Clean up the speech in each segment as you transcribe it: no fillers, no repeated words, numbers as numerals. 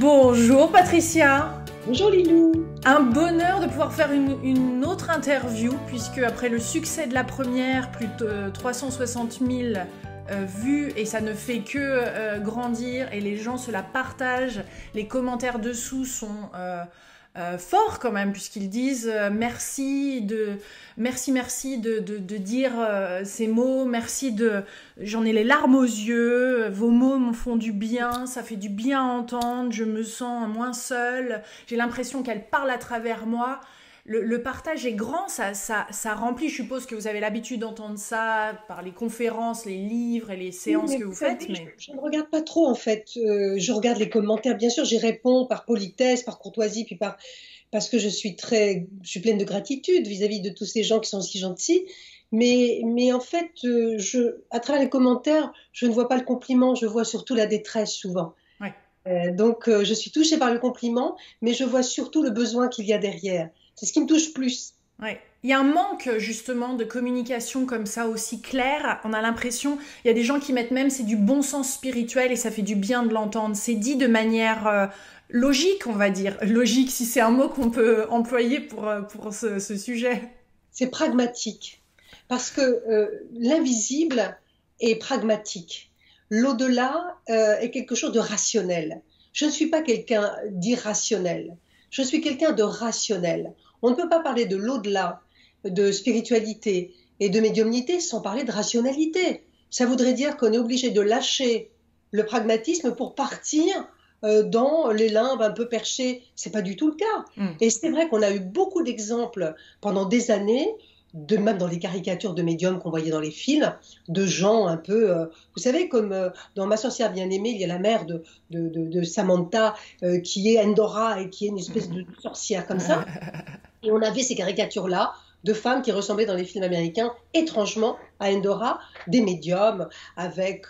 Bonjour Patricia. Bonjour Lilou. Un bonheur de pouvoir faire une autre interview, puisque après le succès de la première, plus de 360 000 vues, et ça ne fait que grandir, et les gens se la partagent, les commentaires dessous sont... forts quand même, puisqu'ils disent merci de dire ces mots, merci de... J'en ai les larmes aux yeux, vos mots me font du bien, ça fait du bien à entendre, je me sens moins seule, j'ai l'impression qu'elle parle à travers moi. Le partage est grand, ça remplit, je suppose que vous avez l'habitude d'entendre ça par les conférences, les livres et les séances que vous faites. Je ne regarde pas trop en fait, je regarde les commentaires, bien sûr j'y réponds par politesse, par courtoisie, puis parce que je suis pleine de gratitude vis-à-vis de tous ces gens qui sont si gentils, mais en fait, à travers les commentaires, je ne vois pas le compliment, je vois surtout la détresse souvent. Ouais. Donc je suis touchée par le compliment, mais je vois surtout le besoin qu'il y a derrière. C'est ce qui me touche plus. Ouais. Il y a un manque justement de communication comme ça aussi claire. On a l'impression, il y a des gens qui mettent même c'est du bon sens spirituel et ça fait du bien de l'entendre. C'est dit de manière logique, on va dire. Logique, si c'est un mot qu'on peut employer pour ce sujet. C'est pragmatique. Parce que l'invisible est pragmatique. L'au-delà est quelque chose de rationnel. Je ne suis pas quelqu'un d'irrationnel. Je suis quelqu'un de rationnel. On ne peut pas parler de l'au-delà, de spiritualité et de médiumnité sans parler de rationalité. Ça voudrait dire qu'on est obligé de lâcher le pragmatisme pour partir dans les limbes un peu perchés. Ce n'est pas du tout le cas. Mmh. Et c'est vrai qu'on a eu beaucoup d'exemples pendant des années, même dans les caricatures de médiums qu'on voyait dans les films, de gens un peu... vous savez, comme dans Ma sorcière bien-aimée, il y a la mère de Samantha qui est Endora et qui est une espèce de sorcière comme ça. Et on avait ces caricatures-là de femmes qui ressemblaient dans les films américains étrangement à Endora, des médiums avec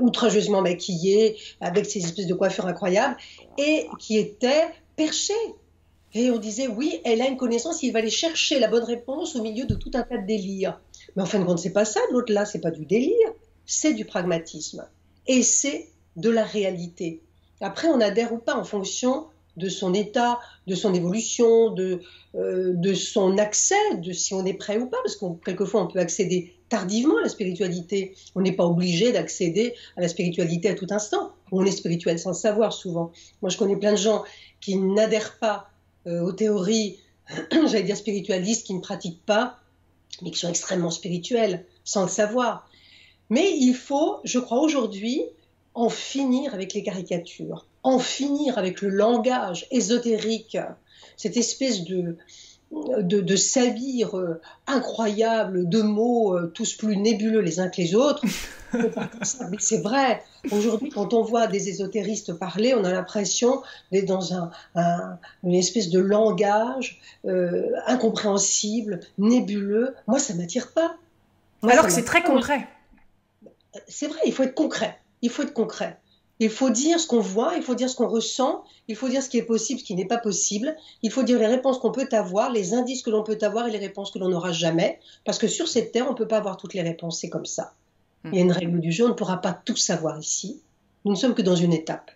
outrageusement maquillés, avec ces espèces de coiffures incroyables, et qui étaient perchées. Et on disait, oui, elle a une connaissance, il va aller chercher la bonne réponse au milieu de tout un tas de délires. Mais en fin de compte, c'est pas ça, l'autre là, c'est pas du délire, c'est du pragmatisme. Et c'est de la réalité. Après, on adhère ou pas en fonction de son état, de son évolution, de son accès, de si on est prêt ou pas, parce que quelquefois on peut accéder tardivement à la spiritualité. On n'est pas obligé d'accéder à la spiritualité à tout instant. On est spirituel sans le savoir souvent. Moi, je connais plein de gens qui n'adhèrent pas aux théories, j'allais dire spiritualistes, qui ne pratiquent pas, mais qui sont extrêmement spirituels, sans le savoir. Mais il faut, je crois aujourd'hui, en finir avec les caricatures, en finir avec le langage ésotérique, cette espèce de sabir incroyable, de mots tous plus nébuleux les uns que les autres. Mais c'est vrai, aujourd'hui quand on voit des ésotéristes parler, on a l'impression d'être dans une espèce de langage incompréhensible, nébuleux. Moi ça ne m'attire pas. Alors que c'est très concret. C'est vrai, il faut être concret. Il faut être concret. Il faut dire ce qu'on voit, il faut dire ce qu'on ressent, il faut dire ce qui est possible, ce qui n'est pas possible, il faut dire les réponses qu'on peut avoir, les indices que l'on peut avoir et les réponses que l'on n'aura jamais, parce que sur cette terre, on ne peut pas avoir toutes les réponses, c'est comme ça. Il y a une règle du jeu, on ne pourra pas tout savoir ici, nous ne sommes que dans une étape.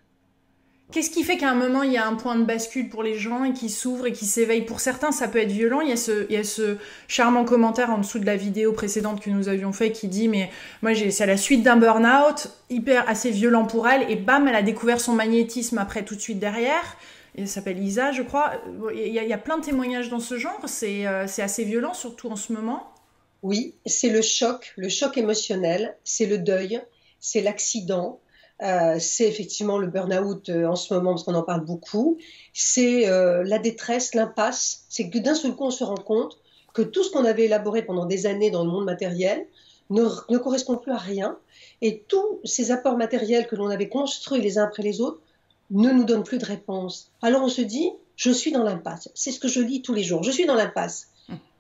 Qu'est-ce qui fait qu'à un moment, il y a un point de bascule pour les gens et qui s'ouvre et qui s'éveille? Pour certains, ça peut être violent. Il y a ce charmant commentaire en dessous de la vidéo précédente que nous avions fait qui dit « Mais moi, c'est à la suite d'un burn-out, hyper assez violent pour elle. » Et bam, elle a découvert son magnétisme après tout de suite derrière. Elle s'appelle Isa, je crois. Il y a plein de témoignages dans ce genre. C'est assez violent, surtout en ce moment. Oui, c'est le choc émotionnel. C'est le deuil, c'est l'accident. C'est effectivement le burn-out en ce moment parce qu'on en parle beaucoup, c'est la détresse, l'impasse, c'est que d'un seul coup on se rend compte que tout ce qu'on avait élaboré pendant des années dans le monde matériel ne correspond plus à rien et tous ces apports matériels que l'on avait construits les uns après les autres ne nous donnent plus de réponse. Alors on se dit, je suis dans l'impasse, c'est ce que je lis tous les jours, je suis dans l'impasse,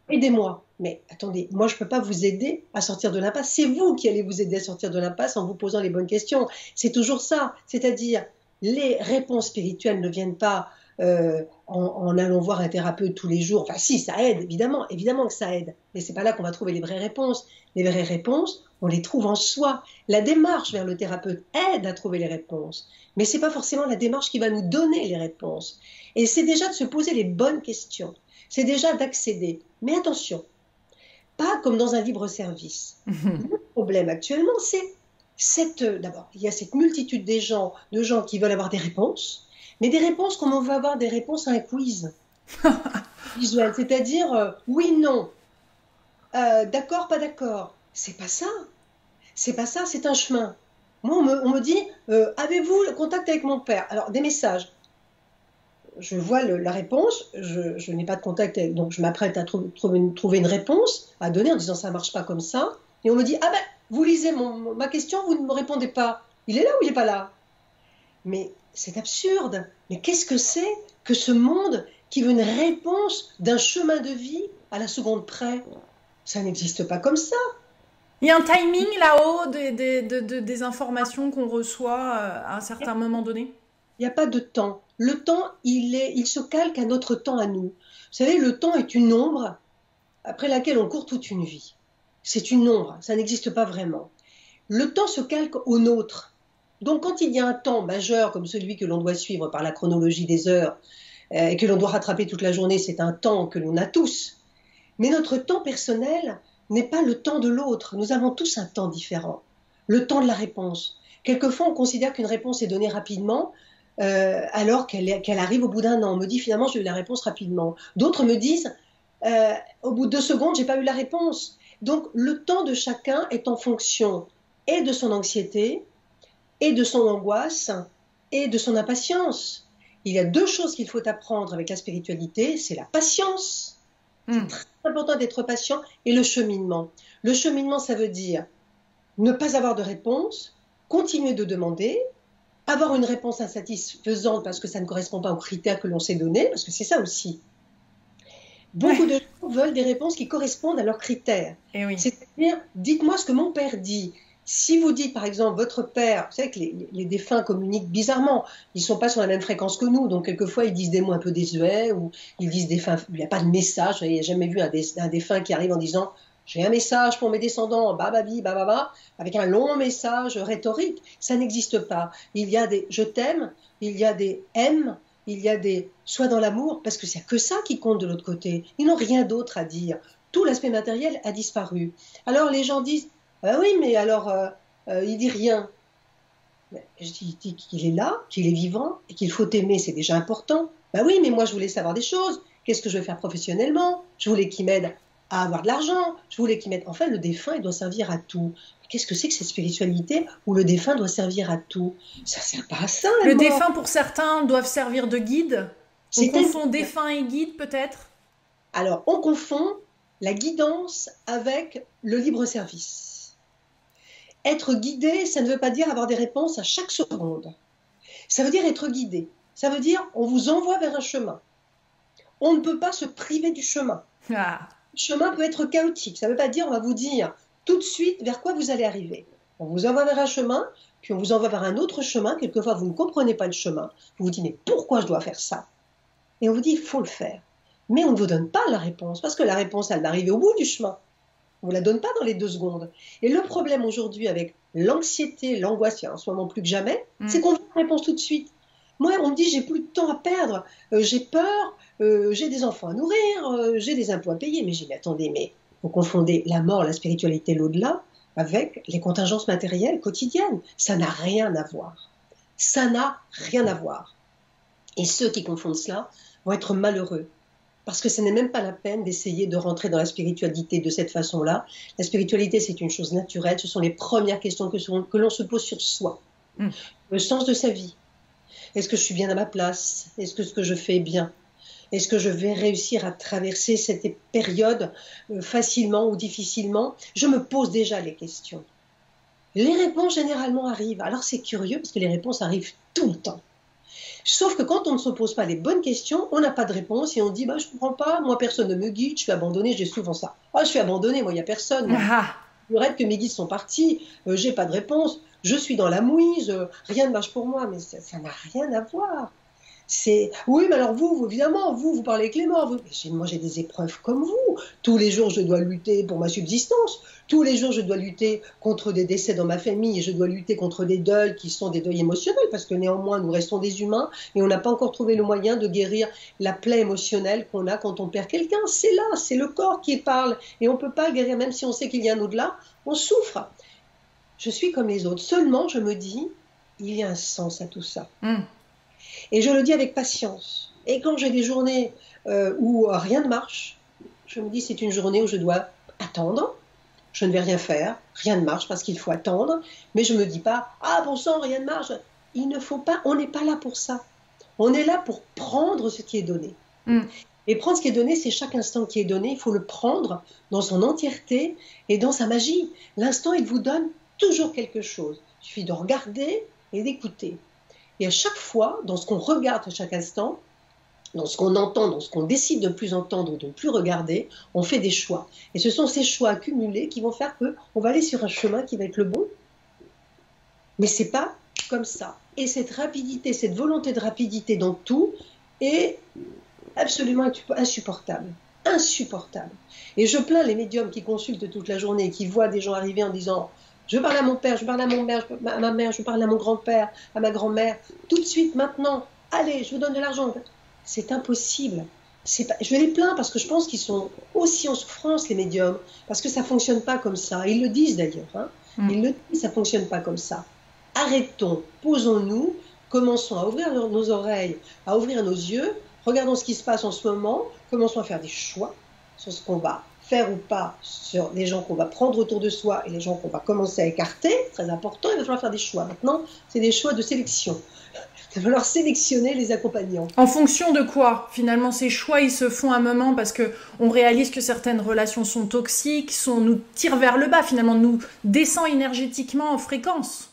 aidez-moi. Mais attendez, moi je ne peux pas vous aider à sortir de l'impasse, c'est vous qui allez vous aider à sortir de l'impasse en vous posant les bonnes questions. C'est toujours ça, c'est-à-dire les réponses spirituelles ne viennent pas en allant voir un thérapeute tous les jours. Enfin si, ça aide, évidemment, évidemment que ça aide. Mais c'est pas là qu'on va trouver les vraies réponses. Les vraies réponses, on les trouve en soi. La démarche vers le thérapeute aide à trouver les réponses. Mais c'est pas forcément la démarche qui va nous donner les réponses. Et c'est déjà de se poser les bonnes questions. C'est déjà d'accéder. Mais attention, pas comme dans un libre-service. Le problème actuellement, c'est d'abord, il y a cette multitude de gens qui veulent avoir des réponses, mais des réponses comme on veut avoir des réponses à un quiz visuel, c'est-à-dire oui, non, d'accord, pas d'accord. C'est pas ça. C'est pas ça, c'est un chemin. Moi, on me dit, avez-vous le contact avec mon père? Alors, des messages. Je vois la réponse, je n'ai pas de contact, donc je m'apprête à trouver une réponse à donner en disant ça ne marche pas comme ça. Et on me dit, ah ben, vous lisez ma question, vous ne me répondez pas. Il est là ou il n'est pas là? Mais c'est absurde. Mais qu'est-ce que c'est que ce monde qui veut une réponse d'un chemin de vie à la seconde près? Ça n'existe pas comme ça. Il y a un timing là-haut des informations qu'on reçoit à un certain moment donné? Il n'y a pas de temps. Le temps, il se calque à notre temps à nous. Vous savez, le temps est une ombre après laquelle on court toute une vie. C'est une ombre, ça n'existe pas vraiment. Le temps se calque au nôtre. Donc quand il y a un temps majeur comme celui que l'on doit suivre par la chronologie des heures et que l'on doit rattraper toute la journée, c'est un temps que l'on a tous. Mais notre temps personnel n'est pas le temps de l'autre. Nous avons tous un temps différent. Le temps de la réponse. Quelquefois, on considère qu'une réponse est donnée rapidement, alors qu'elle arrive au bout d'un an. On me dit finalement j'ai eu la réponse rapidement. D'autres me disent au bout de 2 secondes j'ai pas eu la réponse. Donc le temps de chacun est en fonction et de son anxiété et de son angoisse et de son impatience. Il y a 2 choses qu'il faut apprendre avec la spiritualité, c'est la patience. C'est très important d'être patient et le cheminement. Le cheminement ça veut dire ne pas avoir de réponse, continuer de demander, avoir une réponse insatisfaisante parce que ça ne correspond pas aux critères que l'on s'est donnés, parce que c'est ça aussi. Beaucoup de gens veulent des réponses qui correspondent à leurs critères. Oui. C'est-à-dire, dites-moi ce que mon père dit. Si vous dites, par exemple, votre père, vous savez que les défunts communiquent bizarrement, ils ne sont pas sur la même fréquence que nous, donc quelquefois ils disent des mots un peu désuets, ou ils disent des fins, il n'y a pas de message, il n'y a jamais vu un défunt qui arrive en disant... J'ai un message pour mes descendants, bababi, bababa, avec un long message rhétorique. Ça n'existe pas. Il y a des « je t'aime », il y a des « aime », il y a des « sois dans l'amour », parce que c'est que ça qui compte de l'autre côté. Ils n'ont rien d'autre à dire. Tout l'aspect matériel a disparu. Alors les gens disent ah « oui, mais alors, il dit rien ». Je dis qu'il est là, qu'il est vivant, et qu'il faut aimer, c'est déjà important. « Bah oui, mais moi je voulais savoir des choses. Qu'est-ce que je vais faire professionnellement? Je voulais qu'il m'aide. » à avoir de l'argent, je voulais qu'ils mettent... Enfin, le défunt, il doit servir à tout. Qu'est-ce que c'est que cette spiritualité où le défunt doit servir à tout? Ça ne sert pas à ça, le défunt, pour certains, doivent servir de guide. On confond défunt et guide, peut-être? Alors, on confond la guidance avec le libre-service. Être guidé, ça ne veut pas dire avoir des réponses à chaque seconde. Ça veut dire être guidé. Ça veut dire, on vous envoie vers un chemin. On ne peut pas se priver du chemin. Ah. Le chemin peut être chaotique, ça ne veut pas dire on va vous dire tout de suite vers quoi vous allez arriver. On vous envoie vers un chemin, puis on vous envoie vers un autre chemin, quelquefois vous ne comprenez pas le chemin, vous vous dites mais pourquoi je dois faire ça? Et on vous dit il faut le faire, mais on ne vous donne pas la réponse, parce que la réponse elle va arriver au bout du chemin, on ne vous la donne pas dans les 2 secondes. Et le problème aujourd'hui avec l'anxiété, l'angoisse, en ce moment plus que jamais, c'est qu'on veut la réponse tout de suite. Moi, on me dit, j'ai plus de temps à perdre, j'ai peur, j'ai des enfants à nourrir, j'ai des impôts à payer. Mais j'ai dit, attendez, mais vous confondez la mort, la spiritualité, l'au-delà, avec les contingences matérielles quotidiennes. Ça n'a rien à voir. Ça n'a rien à voir. Et ceux qui confondent cela vont être malheureux. Parce que ce n'est même pas la peine d'essayer de rentrer dans la spiritualité de cette façon-là. La spiritualité, c'est une chose naturelle. Ce sont les premières questions que l'on se pose sur soi. Le sens de sa vie. Est-ce que je suis bien à ma place? Est-ce que ce que je fais est bien? Est-ce que je vais réussir à traverser cette période facilement ou difficilement? Je me pose déjà les questions. Les réponses généralement arrivent. Alors c'est curieux parce que les réponses arrivent tout le temps. Sauf que quand on ne se pose pas les bonnes questions, on n'a pas de réponse et on dit bah, « je ne comprends pas, moi personne ne me guide, je suis abandonné, j'ai souvent ça. Oh, je suis abandonné, moi il n'y a personne. Je rêve que mes guides sont partis, j'ai pas de réponse. » Je suis dans la mouise, rien ne marche pour moi, mais ça n'a rien à voir. C'est oui, mais alors vous, évidemment, vous parlez Clément. Vous... Moi, j'ai des épreuves comme vous. Tous les jours, je dois lutter pour ma subsistance. Tous les jours, je dois lutter contre des décès dans ma famille et je dois lutter contre des deuils qui sont des deuils émotionnels parce que néanmoins, nous restons des humains et on n'a pas encore trouvé le moyen de guérir la plaie émotionnelle qu'on a quand on perd quelqu'un. C'est là, c'est le corps qui parle et on ne peut pas guérir, même si on sait qu'il y a un au-delà, on souffre. Je suis comme les autres. Seulement, je me dis, il y a un sens à tout ça. Mmh. Et je le dis avec patience. Et quand j'ai des journées où rien ne marche, je me dis c'est une journée où je dois attendre. Je ne vais rien faire, rien ne marche parce qu'il faut attendre. Mais je ne me dis pas « Ah bon sang, rien ne marche !» Il ne faut pas, on n'est pas là pour ça. On est là pour prendre ce qui est donné. Mm. Et prendre ce qui est donné, c'est chaque instant qui est donné. Il faut le prendre dans son entièreté et dans sa magie. L'instant, il vous donne toujours quelque chose. Il suffit de regarder et d'écouter. Et à chaque fois, dans ce qu'on regarde à chaque instant, dans ce qu'on entend, dans ce qu'on décide de ne plus entendre ou de ne plus regarder, on fait des choix. Et ce sont ces choix accumulés qui vont faire qu'on va aller sur un chemin qui va être le bon. Mais ce n'est pas comme ça. Et cette rapidité, cette volonté de rapidité dans tout est absolument insupportable. Insupportable. Et je plains les médiums qui consultent toute la journée, qui voient des gens arriver en disant... Je parle à mon père, je parle à mon mère, à ma mère, je parle à mon grand-père, à ma grand-mère. Tout de suite, maintenant, allez, je vous donne de l'argent. C'est impossible. Pas... Je les plains parce que je pense qu'ils sont aussi en souffrance, les médiums, parce que ça ne fonctionne pas comme ça. Ils le disent d'ailleurs. Hein. Ils le disent, ça ne fonctionne pas comme ça. Arrêtons, posons-nous, commençons à ouvrir nos oreilles, à ouvrir nos yeux, regardons ce qui se passe en ce moment, commençons à faire des choix sur ce combat. Faire ou pas sur les gens qu'on va prendre autour de soi et les gens qu'on va commencer à écarter, très important, il va falloir faire des choix. Maintenant, c'est des choix de sélection. Il va falloir sélectionner les accompagnants. En fonction de quoi, finalement, ces choix, ils se font à un moment parce qu'on réalise que certaines relations sont toxiques, nous tirent vers le bas, finalement, nous descend énergétiquement en fréquence.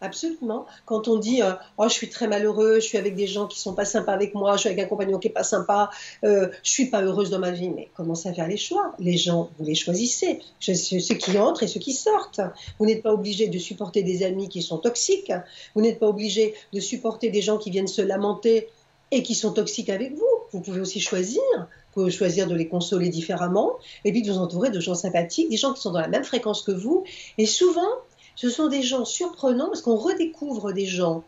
Absolument. Quand on dit « Oh, je suis très malheureux, je suis avec des gens qui ne sont pas sympas avec moi, je suis avec un compagnon qui n'est pas sympa, je ne suis pas heureuse dans ma vie », mais commencez à faire les choix. Les gens, vous les choisissez. Ceux qui entrent et ceux qui sortent. Vous n'êtes pas obligé de supporter des amis qui sont toxiques. Vous n'êtes pas obligé de supporter des gens qui viennent se lamenter et qui sont toxiques avec vous. Vous pouvez aussi choisir. Vous pouvez choisir de les consoler différemment et puis de vous entourer de gens sympathiques, des gens qui sont dans la même fréquence que vous. Et souvent... Ce sont des gens surprenants parce qu'on redécouvre des gens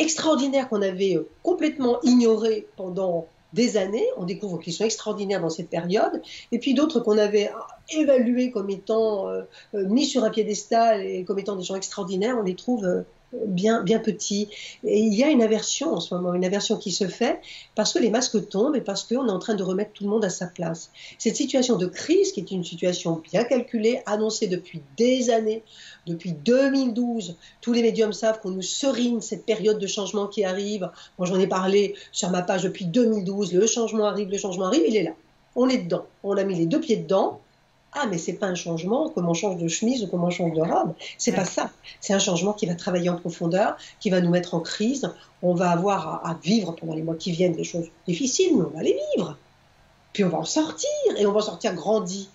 extraordinaires qu'on avait complètement ignorés pendant des années. On découvre qu'ils sont extraordinaires dans cette période. Et puis d'autres qu'on avait évalués comme étant mis sur un piédestal et comme étant des gens extraordinaires, on les trouve bien petits. Et il y a une aversion en ce moment, une aversion qui se fait parce que les masques tombent et parce qu'on est en train de remettre tout le monde à sa place. Cette situation de crise, qui est une situation bien calculée, annoncée depuis des années, depuis 2012, tous les médiums savent qu'on nous serine cette période de changement qui arrive. Moi, j'en ai parlé sur ma page depuis 2012. Le changement arrive, il est là. On est dedans. On a mis les deux pieds dedans. Ah, mais c'est pas un changement comme on change de chemise ou comme on change de robe. C'est pas ça. C'est un changement qui va travailler en profondeur, qui va nous mettre en crise. On va avoir à vivre pendant les mois qui viennent des choses difficiles, mais on va les vivre. Puis on va en sortir et on va en sortir grandi.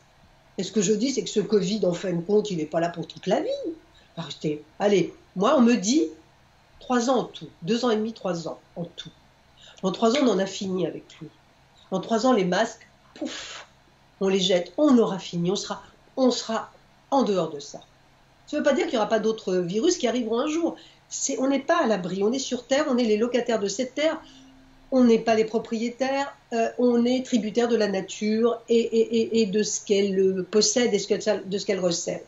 Et ce que je dis, c'est que ce Covid, en fin de compte, il n'est pas là pour toute la vie. Arrêtez. Allez, moi, on me dit 3 ans en tout. 2 ans et demi, 3 ans en tout. En 3 ans, on en a fini avec lui. En 3 ans, les masques, pouf, on les jette, on aura fini, on sera en dehors de ça. Ça ne veut pas dire qu'il n'y aura pas d'autres virus qui arriveront un jour. On n'est pas à l'abri, on est sur Terre, on est les locataires de cette Terre. On n'est pas les propriétaires, on est tributaire de la nature et de ce qu'elle possède et de ce qu'elle recèle.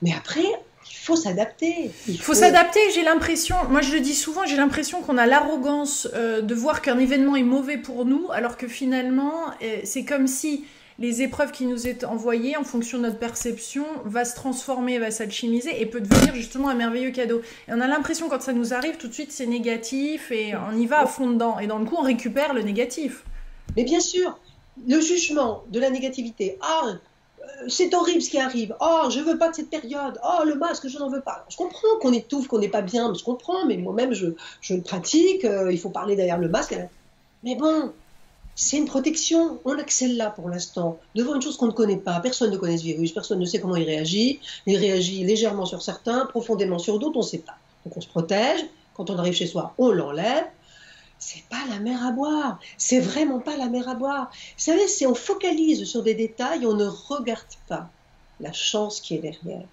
Mais après, il faut s'adapter. Il faut s'adapter, j'ai l'impression, moi je le dis souvent, j'ai l'impression qu'on a l'arrogance de voir qu'un événement est mauvais pour nous, alors que finalement, c'est comme si les épreuves qui nous sont envoyées, en fonction de notre perception, va se transformer, va s'alchimiser et peut devenir justement un merveilleux cadeau. Et on a l'impression quand ça nous arrive, tout de suite c'est négatif et on y va à fond dedans. Et dans le coup, on récupère le négatif. Mais bien sûr, le jugement de la négativité. Ah, c'est horrible ce qui arrive. Oh, je veux pas de cette période. Oh, le masque, je n'en veux pas. Alors, je comprends qu'on étouffe, qu'on n'est pas bien. Je comprends, mais moi-même, je le pratique. Il faut parler derrière le masque. Mais bon... C'est une protection, on accèle là pour l'instant, devant une chose qu'on ne connaît pas, personne ne connaît ce virus, personne ne sait comment il réagit légèrement sur certains, profondément sur d'autres, on ne sait pas. Donc on se protège, quand on arrive chez soi, on l'enlève, c'est pas la mer à boire, c'est vraiment pas la mer à boire. Vous savez, si on focalise sur des détails, on ne regarde pas la chance qui est derrière.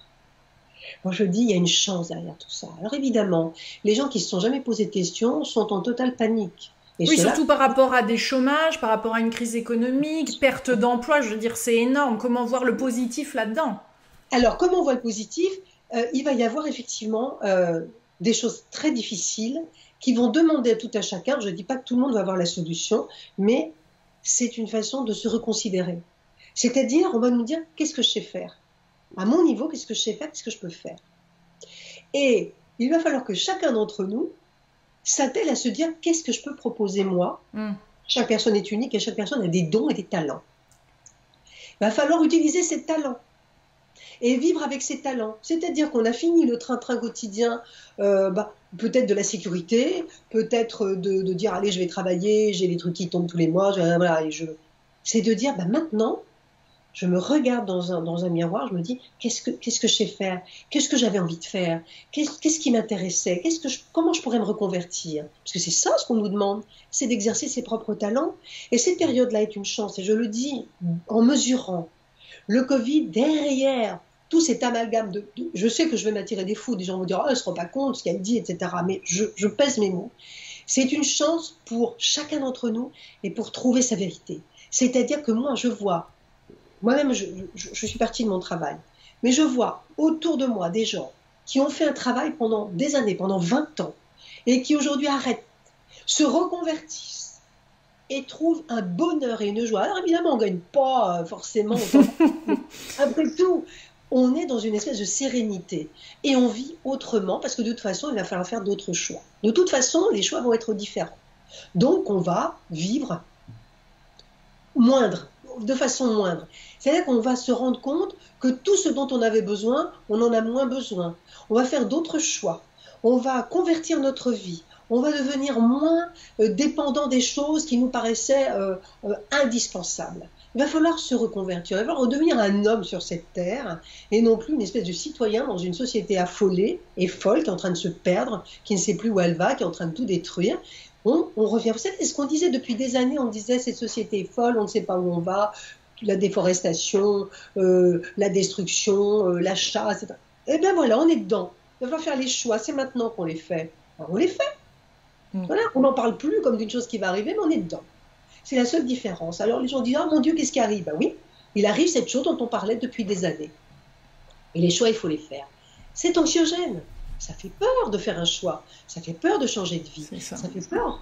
Moi, je dis, il y a une chance derrière tout ça. Alors évidemment, les gens qui ne se sont jamais posé de questions sont en totale panique. Et oui, surtout par rapport à des chômages, par rapport à une crise économique, perte d'emploi, je veux dire, c'est énorme. Comment voir le positif là-dedans? Alors, comment on voit le positif? Il va y avoir effectivement des choses très difficiles qui vont demander à tout à chacun, je ne dis pas que tout le monde va avoir la solution, mais c'est une façon de se reconsidérer. C'est-à-dire, on va nous dire, qu'est-ce que je sais faire? À mon niveau, qu'est-ce que je sais faire? Qu'est-ce que je peux faire? Et il va falloir que chacun d'entre nous s'attelle à se dire, qu'est-ce que je peux proposer moi? Chaque personne est unique et chaque personne a des dons et des talents. Il va falloir utiliser ses talents et vivre avec ses talents. C'est-à-dire qu'on a fini le train-train quotidien, peut-être de la sécurité, peut-être de dire, allez, je vais travailler, j'ai des trucs qui tombent tous les mois, voilà, et je... C'est de dire, bah, maintenant, je me regarde dans un miroir, je me dis, qu'est-ce que je sais faire? Qu'est-ce que j'avais envie de faire? Qu'est-ce qui m'intéressait? Comment je pourrais me reconvertir? Parce que c'est ça ce qu'on nous demande, c'est d'exercer ses propres talents. Et cette période-là est une chance, et je le dis en mesurant. Le Covid, derrière, tout cet amalgame de je sais que je vais m'attirer des fous, des gens vont dire, oh, elle ne se rend pas compte ce qu'elle dit, etc. Mais je pèse mes mots. C'est une chance pour chacun d'entre nous et pour trouver sa vérité. C'est-à-dire que moi, je vois, moi-même, je suis partie de mon travail, mais je vois autour de moi des gens qui ont fait un travail pendant des années, pendant 20 ans, et qui aujourd'hui arrêtent, se reconvertissent, et trouve un bonheur et une joie. Alors évidemment, on ne gagne pas forcément. Après tout, on est dans une espèce de sérénité. Et on vit autrement, parce que de toute façon, il va falloir faire d'autres choix. De toute façon, les choix vont être différents. Donc, on va vivre de façon moindre. C'est-à-dire qu'on va se rendre compte que tout ce dont on avait besoin, on en a moins besoin. On va faire d'autres choix. On va convertir notre vie. On va devenir moins dépendant des choses qui nous paraissaient indispensables. Il va falloir se reconvertir, il va falloir redevenir un homme sur cette terre et non plus une espèce de citoyen dans une société affolée et folle qui est en train de se perdre, qui ne sait plus où elle va, qui est en train de tout détruire. On revient. Vous savez, c'est ce qu'on disait depuis des années, on disait cette société est folle, on ne sait pas où on va, la déforestation, la destruction, la chasse, etc. Et bien voilà, on est dedans. Il va falloir faire les choix, c'est maintenant qu'on les fait. Alors on les fait. Voilà, on n'en parle plus comme d'une chose qui va arriver, mais on est dedans. C'est la seule différence. Alors les gens disent, oh mon Dieu, qu'est-ce qui arrive? Ben oui, il arrive cette chose dont on parlait depuis des années. Et les choix, il faut les faire. C'est anxiogène. Ça fait peur de faire un choix. Ça fait peur de changer de vie. Ça fait peur,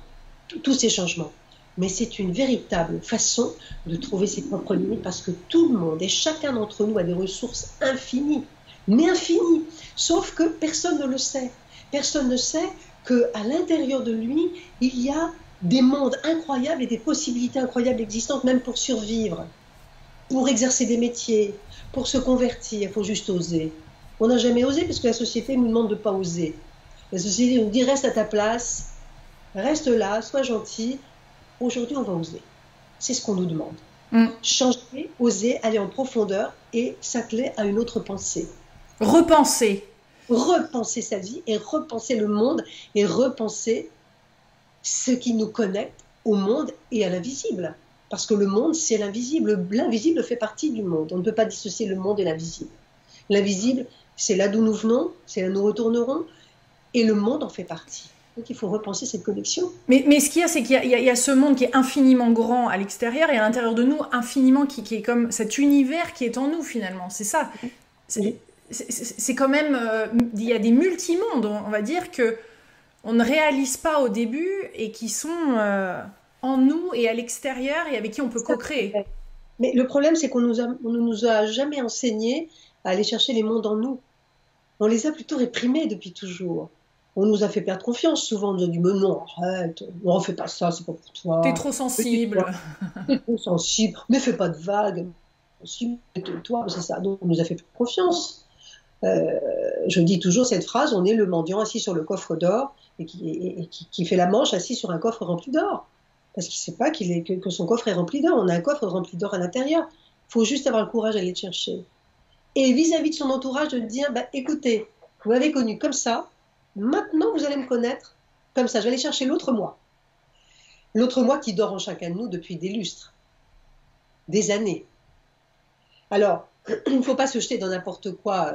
tous ces changements. Mais c'est une véritable façon de trouver ses propres limites parce que tout le monde et chacun d'entre nous a des ressources infinies, mais infinies. Sauf que personne ne le sait. Personne ne sait qu'à l'intérieur de lui, il y a des mondes incroyables et des possibilités incroyables existantes, même pour survivre, pour exercer des métiers, pour se convertir. Il faut juste oser. On n'a jamais osé parce que la société nous demande de ne pas oser. La société nous dit « reste à ta place, reste là, sois gentil ». Aujourd'hui, on va oser. C'est ce qu'on nous demande. Changer, oser, aller en profondeur et s'atteler à une autre pensée. Repenser. Repenser sa vie et repenser le monde et repenser ce qui nous connecte au monde et à l'invisible. Parce que le monde, c'est l'invisible. L'invisible fait partie du monde. On ne peut pas dissocier le monde et l'invisible. L'invisible, c'est là d'où nous venons, c'est là où nous retournerons, et le monde en fait partie. Donc il faut repenser cette connexion. Mais ce qu'il y a, c'est qu'il y a ce monde qui est infiniment grand à l'extérieur et à l'intérieur de nous, infiniment, qui est comme cet univers qui est en nous finalement. C'est ça. C'est quand même... il y a des multimondes, on va dire, qu'on ne réalise pas au début et qui sont en nous et à l'extérieur et avec qui on peut co-créer. Mais le problème, c'est qu'on ne nous a jamais enseigné à aller chercher les mondes en nous. On les a plutôt réprimés depuis toujours. On nous a fait perdre confiance. Souvent, on nous a dit « mais non, arrête, non, fais pas ça, c'est pas pour toi. »« T'es trop sensible. » »« T'es trop sensible, mais fais pas de vagues. » »« Toi, c'est ça. » Donc, on nous a fait perdre confiance. Je dis toujours cette phrase, on est le mendiant assis sur le coffre d'or et qui fait la manche assis sur un coffre rempli d'or. Parce qu'il ne sait pas que son coffre est rempli d'or. On a un coffre rempli d'or à l'intérieur. Il faut juste avoir le courage d'aller le chercher. Et vis-à-vis de son entourage, de dire, bah, écoutez, vous m'avez connu comme ça, maintenant vous allez me connaître comme ça. Je vais aller chercher l'autre moi. L'autre moi qui dort en chacun de nous depuis des lustres, des années. Alors, il ne faut pas se jeter dans n'importe quoi,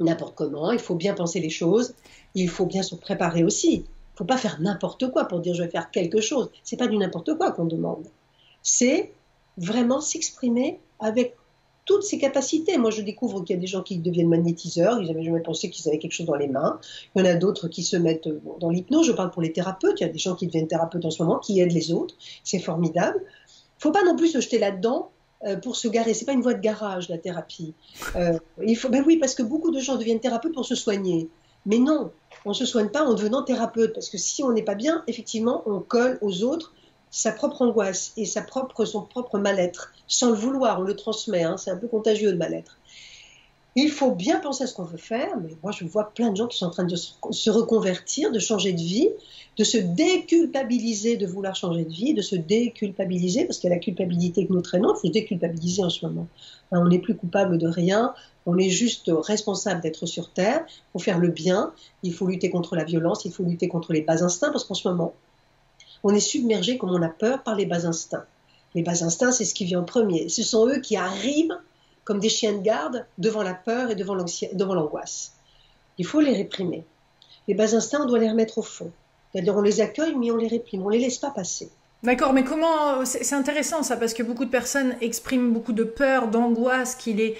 n'importe comment. Il faut bien penser les choses. Il faut bien se préparer aussi. Il ne faut pas faire n'importe quoi pour dire « je vais faire quelque chose ». Ce n'est pas du n'importe quoi qu'on demande. C'est vraiment s'exprimer avec toutes ses capacités. Moi, je découvre qu'il y a des gens qui deviennent magnétiseurs, ils n'avaient jamais pensé qu'ils avaient quelque chose dans les mains. Il y en a d'autres qui se mettent dans l'hypnose, je parle pour les thérapeutes, il y a des gens qui deviennent thérapeutes en ce moment, qui aident les autres, c'est formidable. Il ne faut pas non plus se jeter là-dedans pour se garer, ce n'est pas une voie de garage la thérapie. Ben oui, parce que beaucoup de gens deviennent thérapeutes pour se soigner. Mais non, on ne se soigne pas en devenant thérapeute, parce que si on n'est pas bien, effectivement, on colle aux autres sa propre angoisse et son propre mal-être, sans le vouloir, on le transmet, hein, c'est un peu contagieux le mal-être. Il faut bien penser à ce qu'on veut faire, mais moi je vois plein de gens qui sont en train de se reconvertir, de changer de vie, de se déculpabiliser, de vouloir changer de vie, de se déculpabiliser, parce qu'il y a la culpabilité que nous traînons, il faut se déculpabiliser en ce moment. On n'est plus coupable de rien, on est juste responsable d'être sur Terre, il faut faire le bien, il faut lutter contre la violence, il faut lutter contre les bas instincts, parce qu'en ce moment, on est submergé, comme on a peur, par les bas instincts. Les bas instincts, c'est ce qui vient en premier. Ce sont eux qui arrivent comme des chiens de garde devant la peur et devant l'angoisse. Il faut les réprimer. Les bas instincts, on doit les remettre au fond. C'est-à-dire on les accueille, mais on les réprime, on ne les laisse pas passer. D'accord, mais comment... C'est intéressant ça, parce que beaucoup de personnes expriment beaucoup de peur, d'angoisse qui les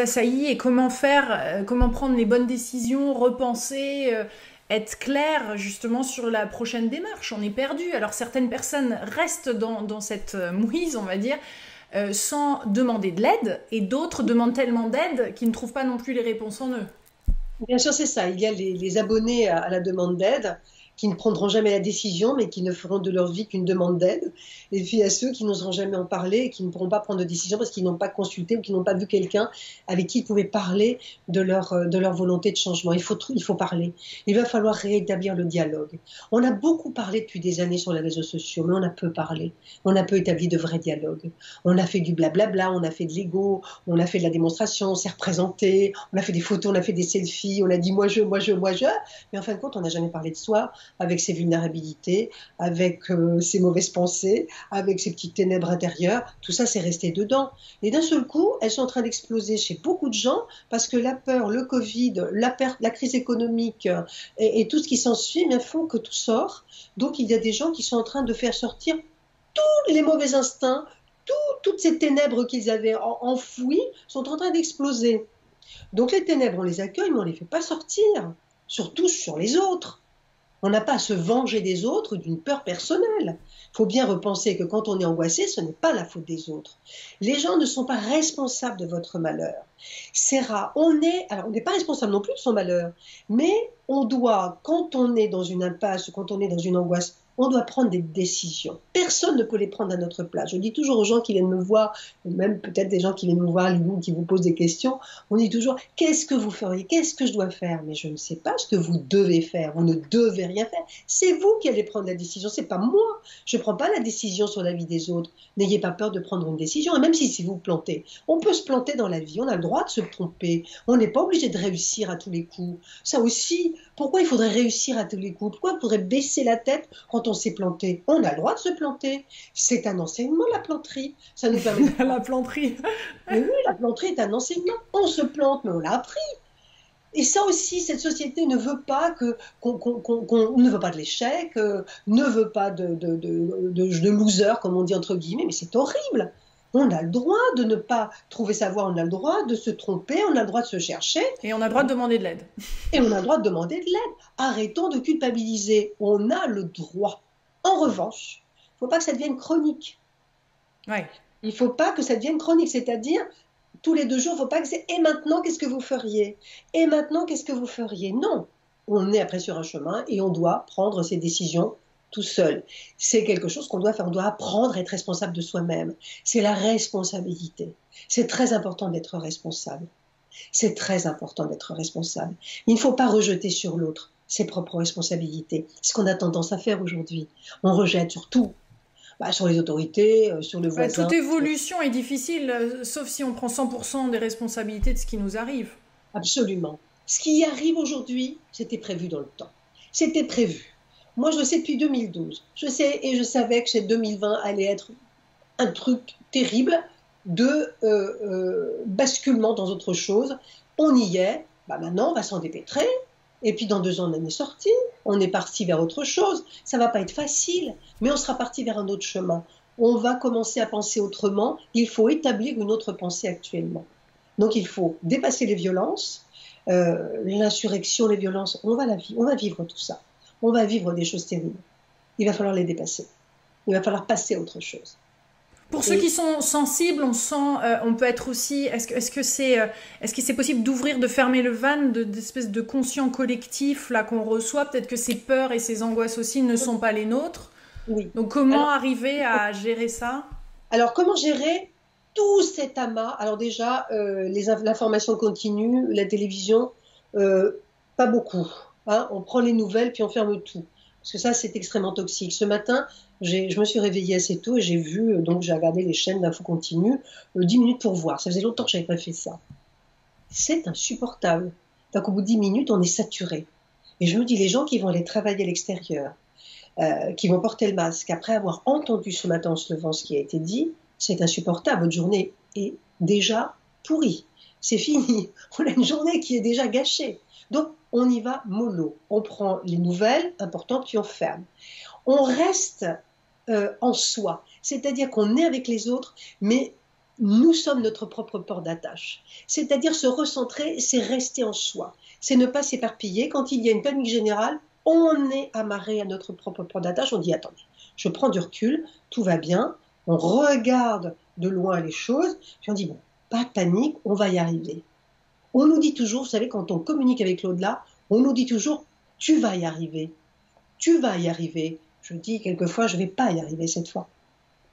assaillit. Et comment faire, comment prendre les bonnes décisions, repenser être clair justement sur la prochaine démarche, on est perdu. Alors certaines personnes restent dans cette mouise, on va dire, sans demander de l'aide, et d'autres demandent tellement d'aide qu'ils ne trouvent pas non plus les réponses en eux. Bien sûr, c'est ça. Il y a les abonnés à la demande d'aide qui ne prendront jamais la décision, mais qui ne feront de leur vie qu'une demande d'aide. Et puis à ceux qui n'oseront jamais en parler et qui ne pourront pas prendre de décision parce qu'ils n'ont pas consulté ou qu'ils n'ont pas vu quelqu'un avec qui ils pouvaient parler de leur volonté de changement. Il faut parler. Il va falloir rétablir le dialogue. On a beaucoup parlé depuis des années sur les réseaux sociaux, mais on a peu parlé. On a peu établi de vrais dialogues. On a fait du blablabla, on a fait de l'ego, on a fait de la démonstration, on s'est représenté, on a fait des photos, on a fait des selfies, on a dit moi je. Mais en fin de compte, on n'a jamais parlé de soi, avec ses vulnérabilités, avec ses mauvaises pensées, avec ses petites ténèbres intérieures, tout ça c'est resté dedans. Et d'un seul coup, elles sont en train d'exploser chez beaucoup de gens parce que la peur, le Covid, la crise économique et tout ce qui s'ensuit font que tout sort. Donc il y a des gens qui sont en train de faire sortir tous les mauvais instincts, toutes ces ténèbres qu'ils avaient enfouies sont en train d'exploser. Donc les ténèbres, on les accueille mais on ne les fait pas sortir, surtout sur les autres. On n'a pas à se venger des autres d'une peur personnelle. Il faut bien repenser que quand on est angoissé, ce n'est pas la faute des autres. Les gens ne sont pas responsables de votre malheur. C'est rare. Alors on n'est pas responsable non plus de son malheur, mais on doit, quand on est dans une impasse ou quand on est dans une angoisse, on doit prendre des décisions. Personne ne peut les prendre à notre place. Je dis toujours aux gens qui viennent me voir, même peut-être des gens qui viennent me voir, Lilou, qui vous posent des questions, on dit toujours « qu'est-ce que vous feriez ? Qu'est-ce que je dois faire ?» Mais je ne sais pas ce que vous devez faire. Vous ne devez rien faire. C'est vous qui allez prendre la décision, ce n'est pas moi. Je ne prends pas la décision sur la vie des autres. N'ayez pas peur de prendre une décision. Et même si vous plantez, on peut se planter dans la vie. On a le droit de se tromper. On n'est pas obligé de réussir à tous les coups. Ça aussi, pourquoi il faudrait réussir à tous les coups? Pourquoi il faudrait baisser la tête quand on s'est planté? On a le droit de se planter. C'est un enseignement, la planterie. Ça nous permet de... La planterie. Mais oui, la planterie est un enseignement. On se plante, mais on l'a appris. Et ça aussi, cette société ne veut pas de l'échec, ne veut pas de loser, comme on dit entre guillemets, mais c'est horrible. On a le droit de ne pas trouver sa voie, on a le droit de se tromper, on a le droit de se chercher. Et on a le droit de demander de l'aide. Et on a le droit de demander de l'aide. Arrêtons de culpabiliser. On a le droit. En revanche, il ne faut pas que ça devienne chronique. Ouais. Il ne faut pas que ça devienne chronique, c'est-à-dire... Tous les 2 jours, il ne faut pas que c'est « et maintenant, qu'est-ce que vous feriez ?»« Et maintenant, qu'est-ce que vous feriez ?» Non, on est après sur un chemin et on doit prendre ses décisions tout seul. C'est quelque chose qu'on doit faire, on doit apprendre à être responsable de soi-même. C'est la responsabilité. C'est très important d'être responsable. C'est très important d'être responsable. Il ne faut pas rejeter sur l'autre ses propres responsabilités. C'est ce qu'on a tendance à faire aujourd'hui. On rejette sur tout. Sur les autorités, sur le voisin. Toute évolution est difficile, sauf si on prend 100% des responsabilités de ce qui nous arrive. Absolument. Ce qui arrive aujourd'hui, c'était prévu dans le temps. C'était prévu. Moi, je le sais depuis 2012. Je sais et je savais que cette 2020 allait être un truc terrible de basculement dans autre chose. On y est, bah maintenant on va s'en dépêtrer. Et puis dans 2 ans, on en est sorti, on est parti vers autre chose. Ça ne va pas être facile, mais on sera parti vers un autre chemin. On va commencer à penser autrement. Il faut établir une autre pensée actuellement. Donc il faut dépasser les violences, l'insurrection, les violences. On va vivre tout ça. On va vivre des choses terribles. Il va falloir les dépasser. Il va falloir passer à autre chose. Pour ceux qui sont sensibles, on sent, on peut être aussi. Est-ce que c'est possible d'ouvrir, de fermer le van, d'espèce de conscient collectif là qu'on reçoit? Peut-être que ces peurs et ces angoisses aussi ne sont pas les nôtres. Oui. Donc comment arriver à gérer ça? Alors comment gérer tout cet amas? Alors déjà, l'information continue, la télévision, pas beaucoup. Hein, on prend les nouvelles puis on ferme tout. Parce que ça, c'est extrêmement toxique. Ce matin, je me suis réveillée assez tôt et j'ai vu, donc j'ai regardé les chaînes d'infos continue, 10 minutes pour voir. Ça faisait longtemps que je n'avais pas fait ça. C'est insupportable. Donc au bout de 10 minutes, on est saturé. Et je me dis, les gens qui vont aller travailler à l'extérieur, qui vont porter le masque, après avoir entendu ce matin en se levant ce qui a été dit, c'est insupportable. Votre journée est déjà pourrie. C'est fini. On a une journée qui est déjà gâchée. Donc, on y va mollo. On prend les nouvelles importantes puis on ferme. On reste en soi, c'est-à-dire qu'on est avec les autres, mais nous sommes notre propre port d'attache. C'est-à-dire se recentrer, c'est rester en soi, c'est ne pas s'éparpiller. Quand il y a une panique générale, on est amarré à notre propre port d'attache. On dit « attendez, je prends du recul, tout va bien », on regarde de loin les choses, puis on dit « bon, pas de panique, on va y arriver ». On nous dit toujours, vous savez, quand on communique avec l'au-delà, on nous dit toujours « tu vas y arriver, tu vas y arriver ». Je dis quelquefois « je ne vais pas y arriver cette fois ».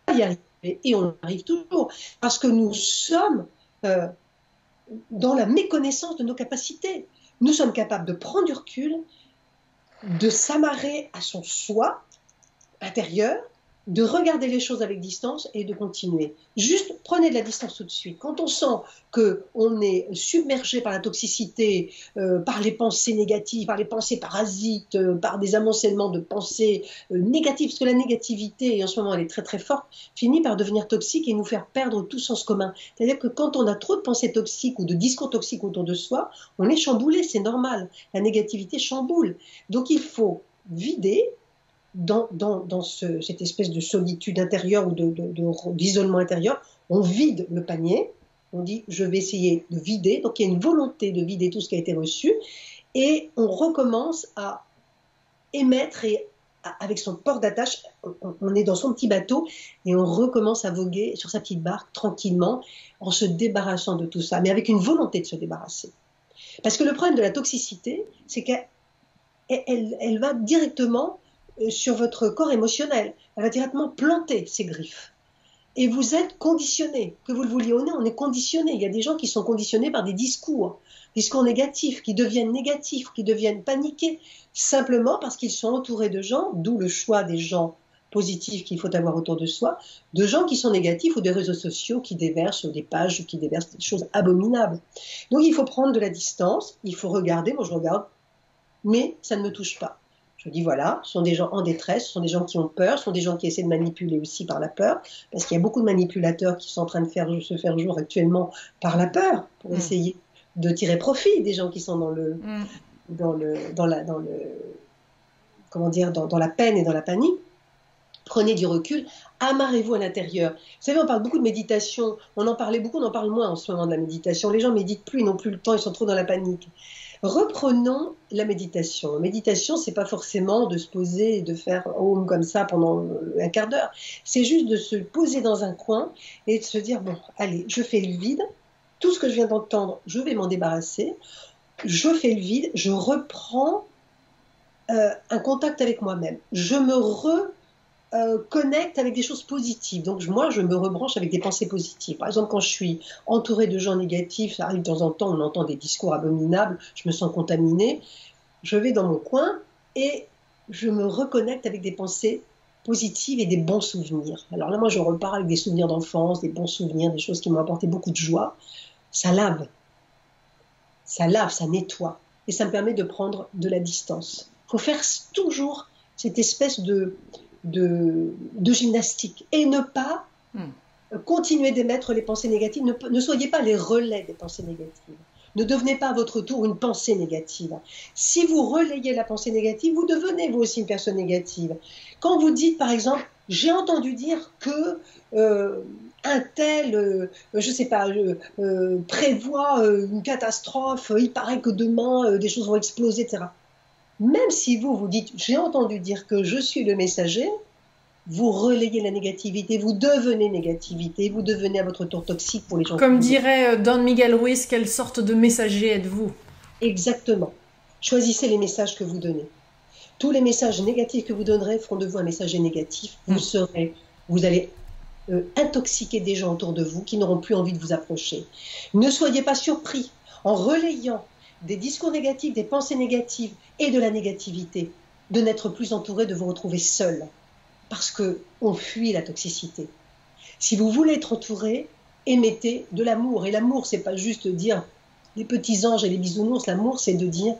On va y arriver et on arrive toujours parce que nous sommes dans la méconnaissance de nos capacités. Nous sommes capables de prendre du recul, de s'amarrer à son soi intérieur, de regarder les choses avec distance et de continuer. Juste prenez de la distance tout de suite. Quand on sent qu'on est submergé par la toxicité, par les pensées négatives, par les pensées parasites, par des amoncellements de pensées négatives, parce que la négativité, et en ce moment elle est très très forte, finit par devenir toxique et nous faire perdre tout sens commun. C'est-à-dire que quand on a trop de pensées toxiques ou de discours toxiques autour de soi, on est chamboulé, c'est normal. La négativité chamboule. Donc il faut vider, dans cette espèce de solitude intérieure ou d'isolement intérieur, on vide le panier, on dit je vais essayer de vider, donc il y a une volonté de vider tout ce qui a été reçu, et on recommence à émettre, et avec son port d'attache, on est dans son petit bateau, et on recommence à voguer sur sa petite barque tranquillement, en se débarrassant de tout ça, mais avec une volonté de se débarrasser. Parce que le problème de la toxicité, c'est qu'elle va directement sur votre corps émotionnel, elle va directement planter ses griffes. Et vous êtes conditionné, que vous le vouliez ou non, on est conditionné. Il y a des gens qui sont conditionnés par des discours négatifs, qui deviennent négatifs, qui deviennent paniqués, simplement parce qu'ils sont entourés de gens, d'où le choix des gens positifs qu'il faut avoir autour de soi, de gens qui sont négatifs ou des réseaux sociaux qui déversent, ou des pages qui déversent des choses abominables. Donc il faut prendre de la distance, il faut regarder, moi je regarde, mais ça ne me touche pas. Je dis voilà, ce sont des gens en détresse, ce sont des gens qui ont peur, ce sont des gens qui essaient de manipuler aussi par la peur, parce qu'il y a beaucoup de manipulateurs qui sont en train de se faire jour actuellement par la peur, pour essayer de tirer profit des gens qui sont dans la peine et dans la panique. Prenez du recul, amarrez-vous à l'intérieur. Vous savez, on parle beaucoup de méditation, on en parlait beaucoup, on en parle moins en ce moment de la méditation. Les gens ne méditent plus, ils n'ont plus le temps, ils sont trop dans la panique. Reprenons la méditation. La méditation, c'est pas forcément de se poser et de faire home comme ça pendant un quart d'heure. C'est juste de se poser dans un coin et de se dire, bon, allez, je fais le vide. Tout ce que je viens d'entendre, je vais m'en débarrasser. Je fais le vide, je reprends un contact avec moi-même. Je me reconnecte avec des choses positives. Donc moi, je me rebranche avec des pensées positives. Par exemple, quand je suis entourée de gens négatifs, ça arrive de temps en temps, on entend des discours abominables, je me sens contaminée, je vais dans mon coin et je me reconnecte avec des pensées positives et des bons souvenirs. Alors là, moi, je repars avec des souvenirs d'enfance, des bons souvenirs, des choses qui m'ont apporté beaucoup de joie. Ça lave, ça nettoie et ça me permet de prendre de la distance. Il faut faire toujours cette espèce de gymnastique et ne pas continuer d'émettre les pensées négatives. Ne soyez pas les relais des pensées négatives. Ne devenez pas à votre tour une pensée négative. Si vous relayez la pensée négative, vous devenez vous aussi une personne négative. Quand vous dites par exemple, j'ai entendu dire que un tel, je ne sais pas, prévoit une catastrophe, il paraît que demain des choses vont exploser, etc. Même si vous vous dites, j'ai entendu dire que je suis le messager, vous relayez la négativité, vous devenez négativité, vous devenez à votre tour toxique pour les gens. Comme dirait Don Miguel Ruiz, quelle sorte de messager êtes-vous? Exactement. Choisissez les messages que vous donnez. Tous les messages négatifs que vous donnerez feront de vous un messager négatif. Vous allez intoxiquer des gens autour de vous qui n'auront plus envie de vous approcher. Ne soyez pas surpris en relayant des discours négatifs, des pensées négatives et de la négativité, de n'être plus entouré, de vous retrouver seul. Parce qu'on fuit la toxicité. Si vous voulez être entouré, émettez de l'amour. Et l'amour, c'est pas juste dire les petits anges et les bisounours. L'amour, c'est de dire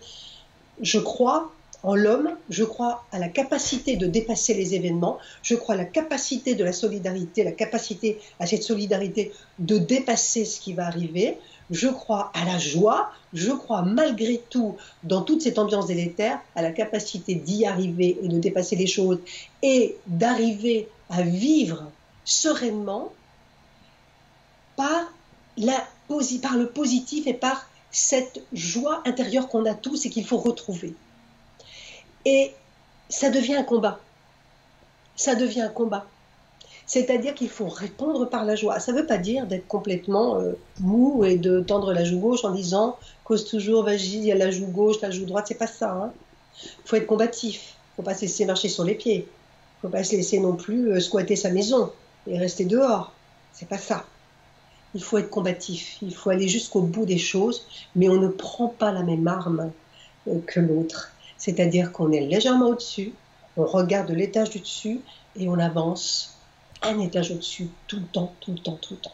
je crois en l'homme, je crois à la capacité de dépasser les événements, je crois à la capacité de la solidarité, la capacité à cette solidarité de dépasser ce qui va arriver. Je crois à la joie, je crois malgré tout, dans toute cette ambiance délétère, à la capacité d'y arriver et de dépasser les choses et d'arriver à vivre sereinement par le positif et par cette joie intérieure qu'on a tous et qu'il faut retrouver. Et ça devient un combat. Ça devient un combat. C'est-à-dire qu'il faut répondre par la joie. Ça ne veut pas dire d'être complètement mou et de tendre la joue gauche en disant « cause toujours, vas-y, la joue gauche, la joue droite », c'est pas ça. Hein. Faut être combatif, faut pas se laisser marcher sur les pieds, faut pas se laisser non plus squatter sa maison et rester dehors, c'est pas ça. Il faut être combatif, il faut aller jusqu'au bout des choses, mais on ne prend pas la même arme que l'autre. C'est-à-dire qu'on est légèrement au-dessus, on regarde l'étage du dessus et on avance un étage au-dessus, tout le temps, tout le temps, tout le temps.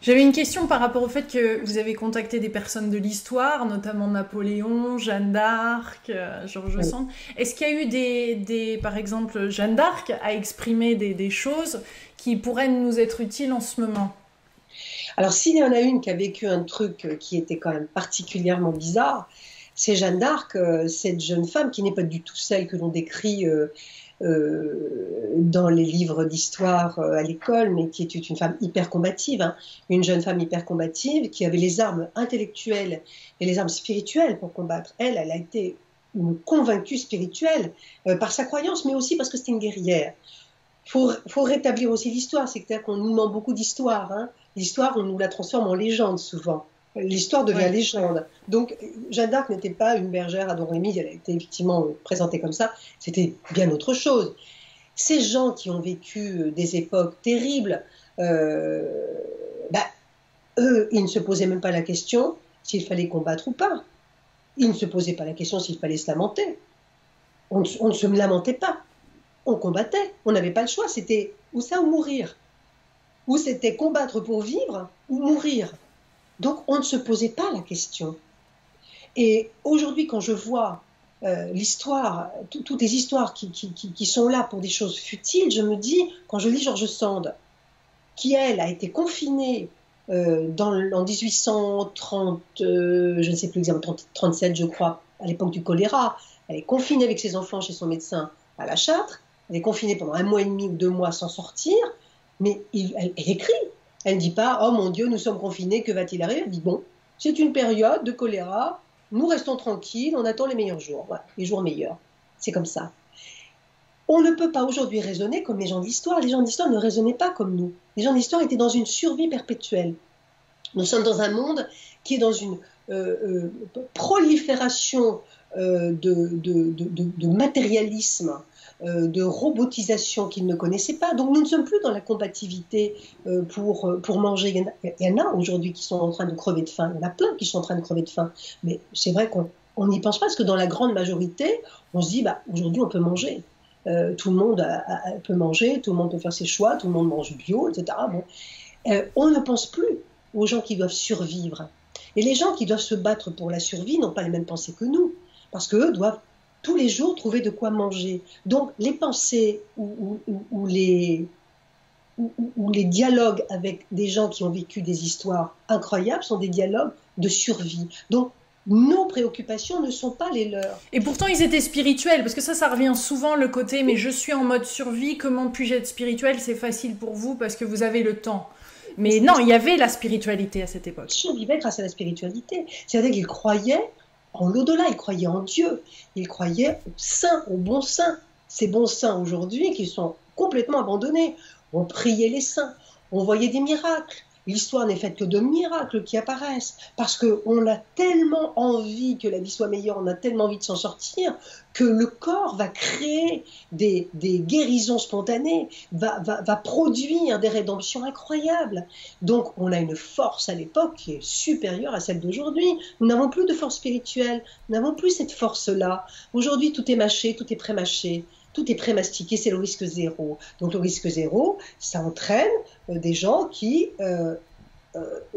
J'avais une question par rapport au fait que vous avez contacté des personnes de l'histoire, notamment Napoléon, Jeanne d'Arc, Georges Sand. Est-ce qu'il y a eu par exemple, Jeanne d'Arc a exprimé des choses qui pourraient nous être utiles en ce moment? Alors, s'il y en a une qui a vécu un truc qui était quand même particulièrement bizarre, c'est Jeanne d'Arc, cette jeune femme qui n'est pas du tout celle que l'on décrit dans les livres d'histoire à l'école, mais qui était une femme hyper combative, hein, une jeune femme hyper combative qui avait les armes intellectuelles et les armes spirituelles pour combattre. Elle a été une convaincue spirituelle par sa croyance, mais aussi parce que c'était une guerrière. Faut rétablir aussi l'histoire, c'est-à-dire qu'on nous ment beaucoup d'histoire. Hein. L'histoire, on nous la transforme en légende souvent. L'histoire devient légende. Donc, Jeanne d'Arc n'était pas une bergère à Don Rémy, elle a été effectivement présentée comme ça, c'était bien autre chose. Ces gens qui ont vécu des époques terribles, eux, ils ne se posaient même pas la question s'il fallait combattre ou pas. Ils ne se posaient pas la question s'il fallait se lamenter. On ne se lamentait pas, on combattait, on n'avait pas le choix, c'était ou ça ou mourir. Ou c'était combattre pour vivre ou mourir. Donc, on ne se posait pas la question. Et aujourd'hui, quand je vois l'histoire, toutes les histoires qui sont là pour des choses futiles, je me dis, quand je lis Georges Sand, qui, elle, a été confinée en 1830, je ne sais plus exactement, 37, je crois, à l'époque du choléra, elle est confinée avec ses enfants chez son médecin à La Châtre, elle est confinée pendant 1 mois et demi ou 2 mois sans sortir, mais elle écrit. Elle ne dit pas « Oh mon Dieu, nous sommes confinés, que va-t-il arriver ?» Elle dit « Bon, c'est une période de choléra, nous restons tranquilles, on attend les meilleurs jours, ouais, les jours meilleurs. » C'est comme ça. On ne peut pas aujourd'hui raisonner comme les gens d'histoire. Les gens d'histoire ne raisonnaient pas comme nous. Les gens d'histoire étaient dans une survie perpétuelle. Nous sommes dans un monde qui est dans une prolifération de matérialisme, de robotisation qu'ils ne connaissaient pas. Donc nous ne sommes plus dans la combativité pour manger. Il y en a aujourd'hui qui sont en train de crever de faim. Il y en a plein qui sont en train de crever de faim. Mais c'est vrai qu'on n'y pense pas parce que dans la grande majorité, on se dit bah, aujourd'hui on peut manger. Tout le monde peut manger, tout le monde peut faire ses choix, tout le monde mange bio, etc. Bon. On ne pense plus aux gens qui doivent survivre. Et les gens qui doivent se battre pour la survie n'ont pas les mêmes pensées que nous parce qu'eux doivent tous les jours trouver de quoi manger. Donc les pensées ou les dialogues avec des gens qui ont vécu des histoires incroyables sont des dialogues de survie. Donc nos préoccupations ne sont pas les leurs. Et pourtant ils étaient spirituels, parce que ça revient souvent, le côté mais je suis en mode survie, comment puis-je être spirituel? C'est facile pour vous parce que vous avez le temps. Mais non, il y avait la spiritualité à cette époque. Ils vivaient grâce à la spiritualité. C'est-à-dire qu'ils croyaient en l'au-delà, ils croyaient en Dieu, ils croyaient aux saints, aux bons saints. Ces bons saints aujourd'hui qui sont complètement abandonnés. On priait les saints, on voyait des miracles. L'histoire n'est faite que de miracles qui apparaissent, parce qu'on a tellement envie que la vie soit meilleure, on a tellement envie de s'en sortir, que le corps va créer des guérisons spontanées, va produire des rédemptions incroyables. Donc on a une force à l'époque qui est supérieure à celle d'aujourd'hui. Nous n'avons plus de force spirituelle, nous n'avons plus cette force-là. Aujourd'hui tout est mâché, tout est pré-mâché. Tout est pré-mastiqué, c'est le risque zéro. Donc le risque zéro, ça entraîne des gens qui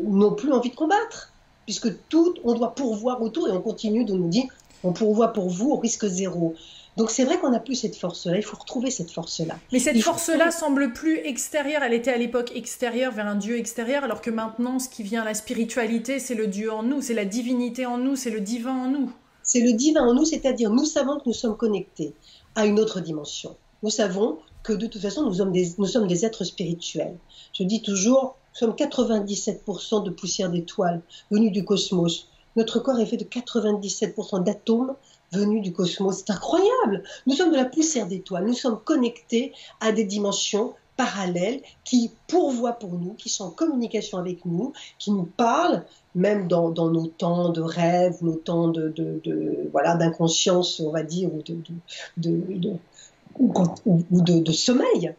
n'ont plus envie de combattre, puisque tout, on doit pourvoir autour, et on continue de nous dire, on pourvoit pour vous au risque zéro. Donc c'est vrai qu'on n'a plus cette force-là, il faut retrouver cette force-là. Mais cette force-là semble plus extérieure, elle était à l'époque extérieure, vers un Dieu extérieur, alors que maintenant, ce qui vient à la spiritualité, c'est le Dieu en nous, c'est la divinité en nous, c'est le divin en nous. C'est le divin en nous, c'est-à-dire nous savons que nous sommes connectés à une autre dimension. Nous savons que de toute façon, nous sommes des êtres spirituels. Je dis toujours, nous sommes 97% de poussière d'étoiles venues du cosmos. Notre corps est fait de 97% d'atomes venus du cosmos. C'est incroyable. Nous sommes de la poussière d'étoiles. Nous sommes connectés à des dimensions parallèles qui pourvoient pour nous, qui sont en communication avec nous, qui nous parlent, même dans nos temps de rêve, nos temps d'inconscience, on va dire, ou de sommeil.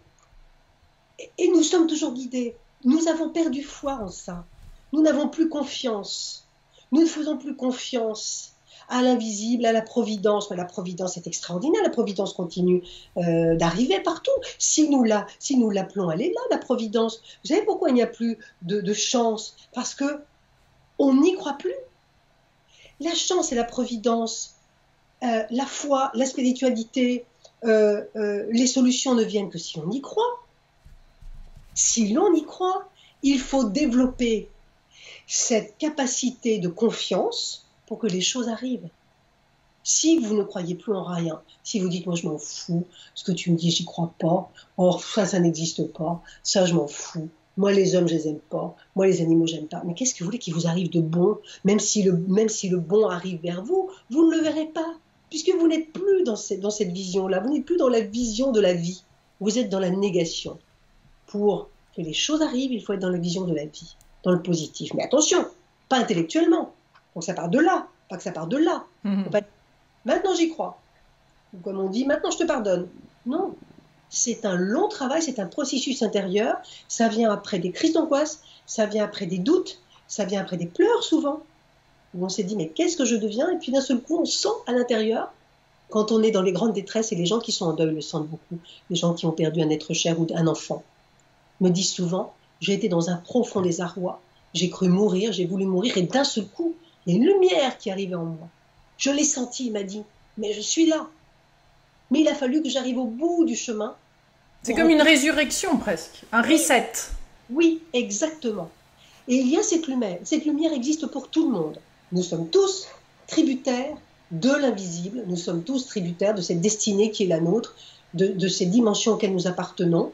Et nous sommes toujours guidés. Nous avons perdu foi en ça. Nous n'avons plus confiance. Nous ne faisons plus confiance à l'invisible, à la providence. Mais la providence est extraordinaire, la providence continue d'arriver partout. Si nous l'appelons, elle est là, la providence. Vous savez pourquoi il n'y a plus de chance? Parce que on n'y croit plus. La chance et la providence, la foi, la spiritualité, les solutions ne viennent que si on y croit. Si l'on y croit, il faut développer cette capacité de confiance pour que les choses arrivent. Si vous ne croyez plus en rien, si vous dites « moi je m'en fous, ce que tu me dis j'y crois pas, or ça n'existe pas, ça je m'en fous, moi les hommes je les aime pas, moi les animaux j'aime pas », mais qu'est-ce que vous voulez qu'il vous arrive de bon? Même si le bon arrive vers vous, vous ne le verrez pas, puisque vous n'êtes plus dans cette vision-là, vous n'êtes plus dans la vision de la vie, vous êtes dans la négation. Pour que les choses arrivent, il faut être dans la vision de la vie, dans le positif. Mais attention, pas intellectuellement. Donc ça part de là, pas que ça part de là. Mmh. Pas... Maintenant j'y crois. Ou comme on dit, maintenant je te pardonne. Non, c'est un long travail, c'est un processus intérieur. Ça vient après des crises d'angoisse, ça vient après des doutes, ça vient après des pleurs souvent. Où on s'est dit, mais qu'est-ce que je deviens? Et puis d'un seul coup, on sent à l'intérieur, quand on est dans les grandes détresses, et les gens qui sont en deuil le sentent beaucoup, les gens qui ont perdu un être cher ou un enfant, me disent souvent, j'ai été dans un profond désarroi, j'ai cru mourir, j'ai voulu mourir, et d'un seul coup, il y a une lumière qui arrivait en moi. Je l'ai senti, il m'a dit, mais je suis là. Mais il a fallu que j'arrive au bout du chemin. C'est comme une résurrection presque, un reset. Oui, exactement. Et il y a cette lumière existe pour tout le monde. Nous sommes tous tributaires de l'invisible, nous sommes tous tributaires de cette destinée qui est la nôtre, de ces dimensions auxquelles nous appartenons.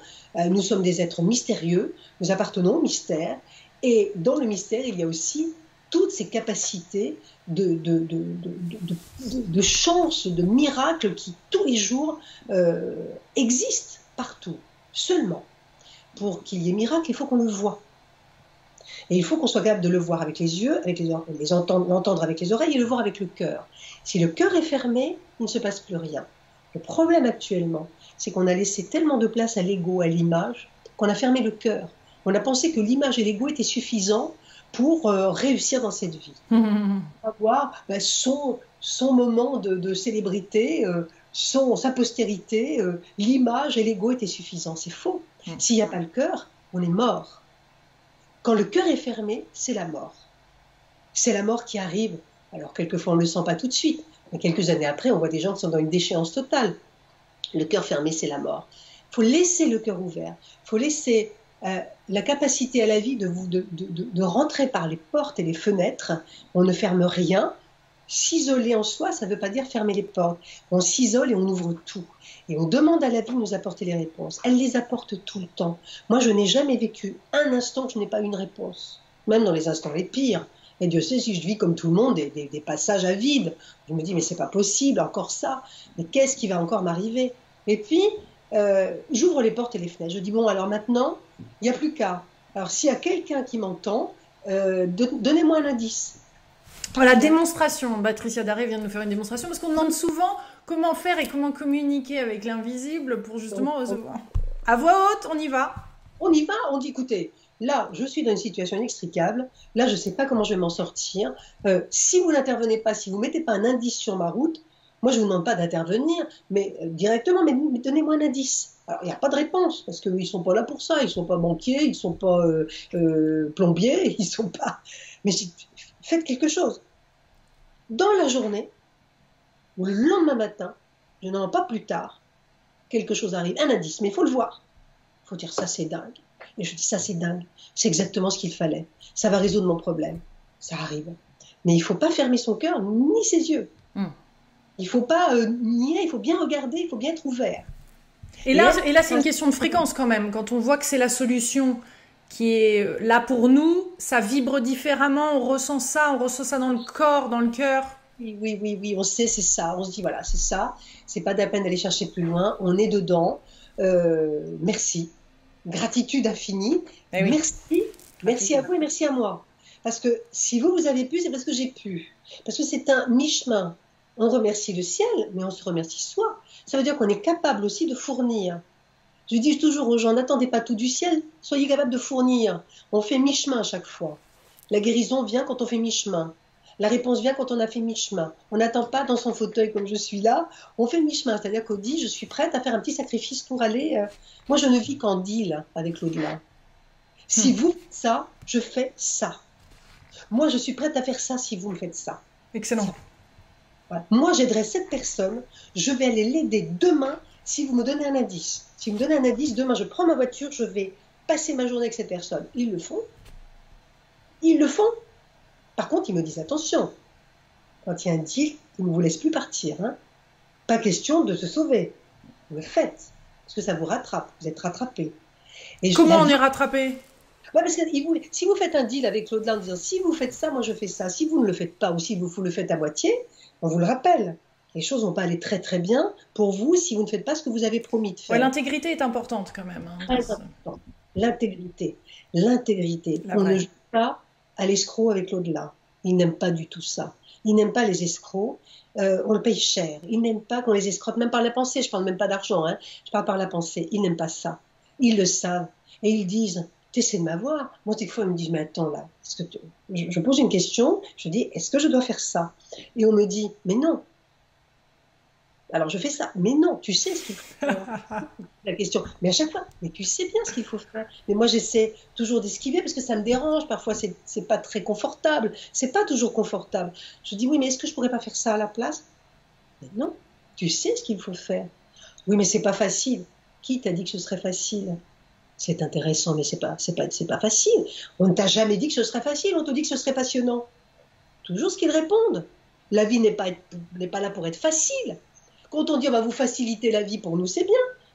Nous sommes des êtres mystérieux, nous appartenons au mystère, et dans le mystère, il y a aussi toutes ces capacités de chance, de miracle qui, tous les jours, existent partout. Seulement, pour qu'il y ait miracle, il faut qu'on le voie. Et il faut qu'on soit capable de le voir avec les yeux, l'entendre avec les oreilles et le voir avec le cœur. Si le cœur est fermé, il ne se passe plus rien. Le problème actuellement, c'est qu'on a laissé tellement de place à l'ego, à l'image, qu'on a fermé le cœur. On a pensé que l'image et l'ego étaient suffisants pour réussir dans cette vie. Mmh. Avoir son moment de célébrité, sa postérité, l'image et l'ego étaient suffisants. C'est faux. Mmh. S'il n'y a pas le cœur, on est mort. Quand le cœur est fermé, c'est la mort. C'est la mort qui arrive. Alors quelquefois on ne le sent pas tout de suite, Mais quelques années après, on voit des gens qui sont dans une déchéance totale. Le cœur fermé, c'est la mort. Il faut laisser le cœur ouvert. Il faut laisser la capacité à la vie de rentrer par les portes et les fenêtres. On ne ferme rien. S'isoler en soi, ça ne veut pas dire fermer les portes. On s'isole et on ouvre tout. Et on demande à la vie de nous apporter les réponses. Elle les apporte tout le temps. Moi, je n'ai jamais vécu un instant que je n'ai pas eu une réponse. Même dans les instants les pires. Et Dieu sait si je vis comme tout le monde des passages à vide. Je me dis, mais c'est pas possible, encore ça. Mais qu'est-ce qui va encore m'arriver? Et puis, j'ouvre les portes et les fenêtres. Je dis, bon, alors maintenant, il n'y a plus qu'à. Alors, s'il y a quelqu'un qui m'entend, donnez-moi un indice. Par la démonstration, Patricia Darré vient de nous faire une démonstration, parce qu'on demande souvent comment faire et comment communiquer avec l'invisible pour justement... À voix haute, on y va. On y va, on dit, écoutez... Là, je suis dans une situation inextricable. Là, je ne sais pas comment je vais m'en sortir. Si vous n'intervenez pas, si vous ne mettez pas un indice sur ma route, moi, je ne vous demande pas d'intervenir mais directement, mais donnez-moi un indice. Alors, il n'y a pas de réponse, parce qu'ils ne sont pas là pour ça. Ils ne sont pas banquiers, ils ne sont pas plombiers, ils ne sont pas... Mais faites quelque chose. Dans la journée, ou le lendemain matin, je n'en ai pas plus tard, quelque chose arrive. Un indice, mais il faut le voir. Il faut dire, ça, c'est dingue. Et je dis, ça c'est dingue, c'est exactement ce qu'il fallait, ça va résoudre mon problème, ça arrive. Mais il ne faut pas fermer son cœur ni ses yeux. Il ne faut pas nier, il faut bien regarder, il faut bien être ouvert. Et là c'est une question de fréquence quand même, quand on voit que c'est la solution qui est là pour nous, ça vibre différemment, on ressent ça dans le corps, dans le cœur. Oui, on sait, c'est ça, on se dit voilà, c'est ça, c'est pas de la peine d'aller chercher plus loin, on est dedans, merci. Gratitude infinie, eh oui. merci à vous et merci à moi. Parce que si vous, vous avez pu, c'est parce que j'ai pu. Parce que c'est un mi-chemin. On remercie le ciel, mais on se remercie soi. Ça veut dire qu'on est capable aussi de fournir. Je dis toujours aux gens, n'attendez pas tout du ciel, soyez capable de fournir. On fait mi-chemin à chaque fois. La guérison vient quand on fait mi-chemin. La réponse vient quand on a fait mi-chemin. On n'attend pas dans son fauteuil comme je suis là, on fait mi-chemin. C'est-à-dire qu'on dit, je suis prête à faire un petit sacrifice pour aller... Moi, je ne vis qu'en deal avec l'au-delà. Si vous faites ça, je fais ça. Moi, je suis prête à faire ça si vous me faites ça. Excellent. Voilà. Moi, j'aiderai cette personne, je vais aller l'aider demain si vous me donnez un indice. Si vous me donnez un indice, demain, je prends ma voiture, je vais passer ma journée avec cette personne. Ils le font. Ils le font. Par contre, ils me disent, attention, quand il y a un deal, ils ne vous laissent plus partir. Hein. Pas question de se sauver. Vous le faites, parce que ça vous rattrape, vous êtes rattrapé. Comment on est rattrapé? Ouais, parce que si vous faites un deal avec l'au-delà en disant, si vous faites ça, moi je fais ça, si vous ne le faites pas, ou si vous le faites à moitié, on vous le rappelle. Les choses vont pas aller très très bien pour vous si vous ne faites pas ce que vous avez promis de faire. Ouais, l'intégrité est importante quand même. Hein, l'intégrité. On ne joue pas à l'escroc avec l'au-delà. Ils n'aiment pas du tout ça. Ils n'aiment pas les escrocs. On le paye cher. Ils n'aiment pas qu'on les escroque, même par la pensée. Je ne parle même pas d'argent. Hein. Je parle par la pensée. Ils n'aiment pas ça. Ils le savent. Et ils disent, tu essaies de m'avoir. Moi, des fois, ils me disent, mais attends, là, est-ce que tu... je pose une question. Je dis, est-ce que je dois faire ça? Et on me dit, mais non. Alors, je fais ça. Mais non, tu sais ce qu'il faut faire. La question. Mais à chaque fois, mais tu sais bien ce qu'il faut faire. Mais moi, j'essaie toujours d'esquiver parce que ça me dérange. Parfois, c'est pas très confortable. C'est pas toujours confortable. Je dis, oui, mais est-ce que je pourrais pas faire ça à la place? Mais non, tu sais ce qu'il faut faire. Oui, mais c'est pas facile. Qui t'a dit que ce serait facile? C'est intéressant, mais c'est pas facile. On ne t'a jamais dit que ce serait facile. On te dit que ce serait passionnant. Toujours ce qu'ils répondent. La vie n'est pas là pour être facile. Quand on dit on va vous faciliter la vie, pour nous c'est bien,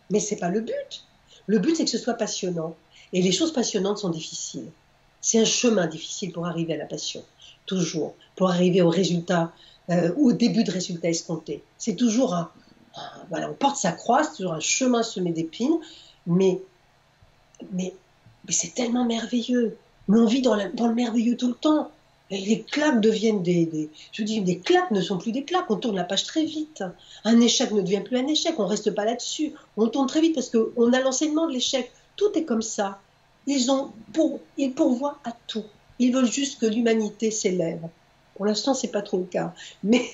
mais ce n'est pas le but. Le but c'est que ce soit passionnant. Et les choses passionnantes sont difficiles. C'est un chemin difficile pour arriver à la passion, toujours. Pour arriver au résultat, au début de résultat escompté. C'est toujours voilà, on porte sa croix, c'est toujours un chemin semé d'épines, mais c'est tellement merveilleux. Mais on vit dans le merveilleux tout le temps. Les claques deviennent des claques ne sont plus des claques, on tourne la page très vite. Un échec ne devient plus un échec, on ne reste pas là-dessus. On tourne très vite parce qu'on a l'enseignement de l'échec. Tout est comme ça. Ils pourvoient à tout. Ils veulent juste que l'humanité s'élève. Pour l'instant, ce n'est pas trop le cas. Mais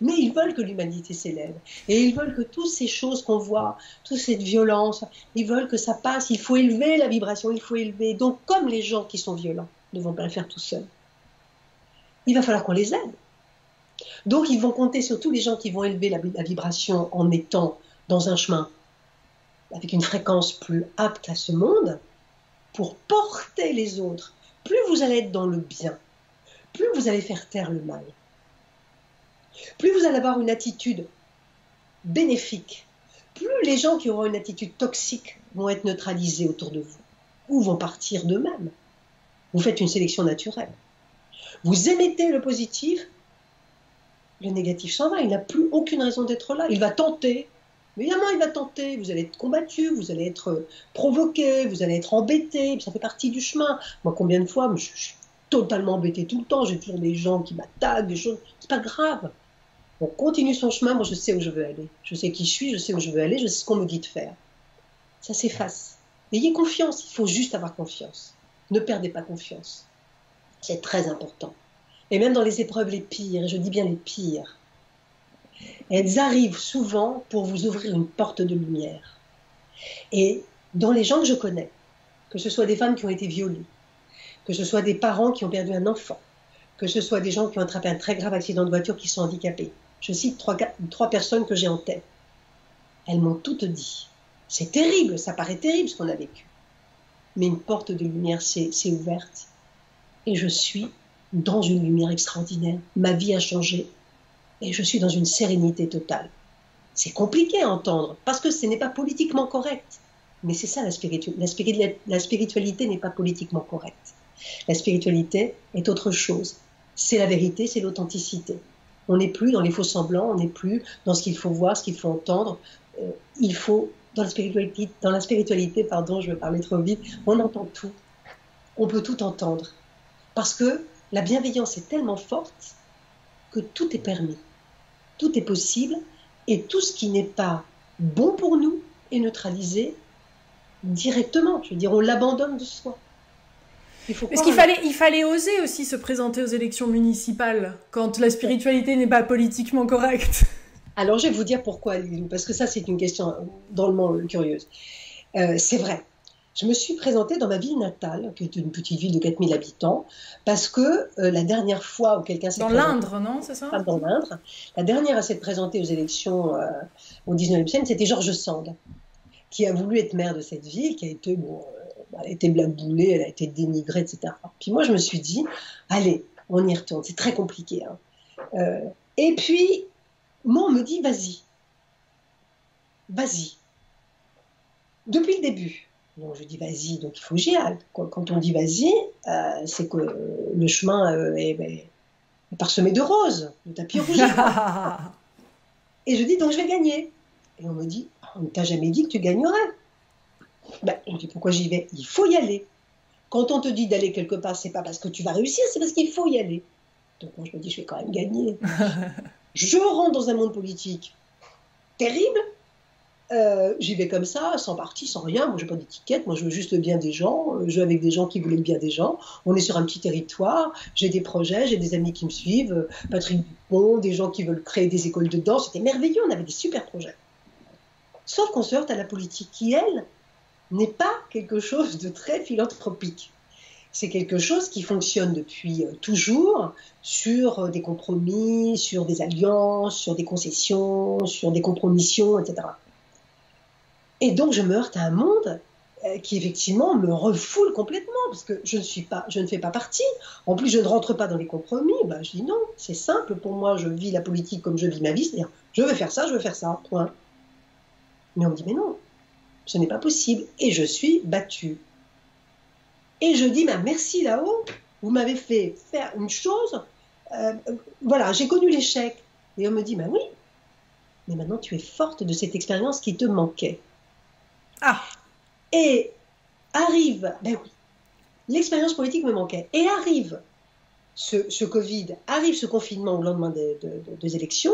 ils veulent que l'humanité s'élève. Et ils veulent que toutes ces choses qu'on voit, toute cette violence, ils veulent que ça passe. Il faut élever la vibration, il faut élever. Donc, comme les gens qui sont violents ne vont pas le faire tout seuls. Il va falloir qu'on les aide. Donc ils vont compter sur tous les gens qui vont élever la vibration en étant dans un chemin avec une fréquence plus apte à ce monde pour porter les autres. Plus vous allez être dans le bien, plus vous allez faire taire le mal, plus vous allez avoir une attitude bénéfique, plus les gens qui auront une attitude toxique vont être neutralisés autour de vous ou vont partir d'eux-mêmes. Vous faites une sélection naturelle. Vous émettez le positif, le négatif s'en va, il n'a plus aucune raison d'être là. Il va tenter, évidemment il va tenter, vous allez être combattu, vous allez être provoqué, vous allez être embêté, ça fait partie du chemin. Moi combien de fois, je suis totalement embêté tout le temps, j'ai toujours des gens qui m'attaquent, des choses, c'est pas grave. On continue son chemin, moi je sais où je veux aller, je sais qui je suis, je sais où je veux aller, je sais ce qu'on me dit de faire. Ça s'efface. Ayez confiance, il faut juste avoir confiance. Ne perdez pas confiance. C'est très important. Et même dans les épreuves les pires, et je dis bien les pires, elles arrivent souvent pour vous ouvrir une porte de lumière. Et dans les gens que je connais, que ce soit des femmes qui ont été violées, que ce soit des parents qui ont perdu un enfant, que ce soit des gens qui ont attrapé un très grave accident de voiture qui sont handicapés, je cite trois personnes que j'ai en tête, elles m'ont toutes dit. C'est terrible, ça paraît terrible ce qu'on a vécu. Mais une porte de lumière s'est ouverte. Et je suis dans une lumière extraordinaire. Ma vie a changé. Et je suis dans une sérénité totale. C'est compliqué à entendre, parce que ce n'est pas politiquement correct. Mais c'est ça la spiritualité. La spiritualité n'est pas politiquement correcte. La spiritualité est autre chose. C'est la vérité, c'est l'authenticité. On n'est plus dans les faux semblants, on n'est plus dans ce qu'il faut voir, ce qu'il faut entendre. Il faut, dans la spiritualité, pardon, je vais parler trop vite, on entend tout. On peut tout entendre. Parce que la bienveillance est tellement forte que tout est permis, tout est possible, et tout ce qui n'est pas bon pour nous est neutralisé directement. Je veux dire, on l'abandonne de soi. Parce qu'il fallait oser aussi se présenter aux élections municipales quand la spiritualité n'est pas politiquement correcte. Alors je vais vous dire pourquoi, Lilou, parce que ça c'est une question drôlement curieuse. C'est vrai. Je me suis présentée dans ma ville natale, qui est une petite ville de 4000 habitants, parce que la dernière fois où quelqu'un s'est présenté... Dans l'Indre, non, c'est ça ? Dans l'Indre. La dernière à s'être présentée aux élections au 19e siècle, c'était Georges Sand, qui a voulu être maire de cette ville, qui a été, elle a été blaboulée, elle a été dénigrée, etc. Puis moi, je me suis dit, allez, on y retourne, c'est très compliqué. Hein. Et puis, moi, on me dit, vas-y. Vas-y. Depuis le début. Donc je dis vas-y, donc il faut que j'y aille. Quand on dit vas-y, c'est que le chemin est parsemé de roses, de tapis rouges. Et je dis donc je vais gagner. Et on me dit, on ne t'a jamais dit que tu gagnerais. Ben, je dis pourquoi j'y vais? Il faut y aller. Quand on te dit d'aller quelque part, c'est pas parce que tu vas réussir, c'est parce qu'il faut y aller. Donc moi je me dis je vais quand même gagner. Je rentre dans un monde politique terrible. J'y vais comme ça, sans parti, sans rien, moi j'ai pas d'étiquette, moi je veux juste le bien des gens, je veux avec des gens qui voulaient le bien des gens, on est sur un petit territoire, j'ai des projets, j'ai des amis qui me suivent, Patrick Dupont, des gens qui veulent créer des écoles de danse, c'était merveilleux, on avait des super projets. Sauf qu'on se heurte à la politique qui, elle, n'est pas quelque chose de très philanthropique. C'est quelque chose qui fonctionne depuis toujours sur des compromis, sur des alliances, sur des concessions, sur des compromissions, etc. Et donc, je me heurte à un monde qui, effectivement, me refoule complètement, parce que je ne fais pas partie. En plus, je ne rentre pas dans les compromis. Ben, je dis non, c'est simple. Pour moi, je vis la politique comme je vis ma vie. C'est-à-dire, je veux faire ça, point. Mais on me dit, mais non, ce n'est pas possible. Et je suis battue. Et je dis, bah, merci là-haut, vous m'avez fait faire une chose. Voilà, j'ai connu l'échec. Et on me dit, bah oui, mais maintenant, tu es forte de cette expérience qui te manquait. Ah. Et arrive, ben oui, l'expérience politique me manquait. Et arrive ce Covid, arrive ce confinement au lendemain des élections,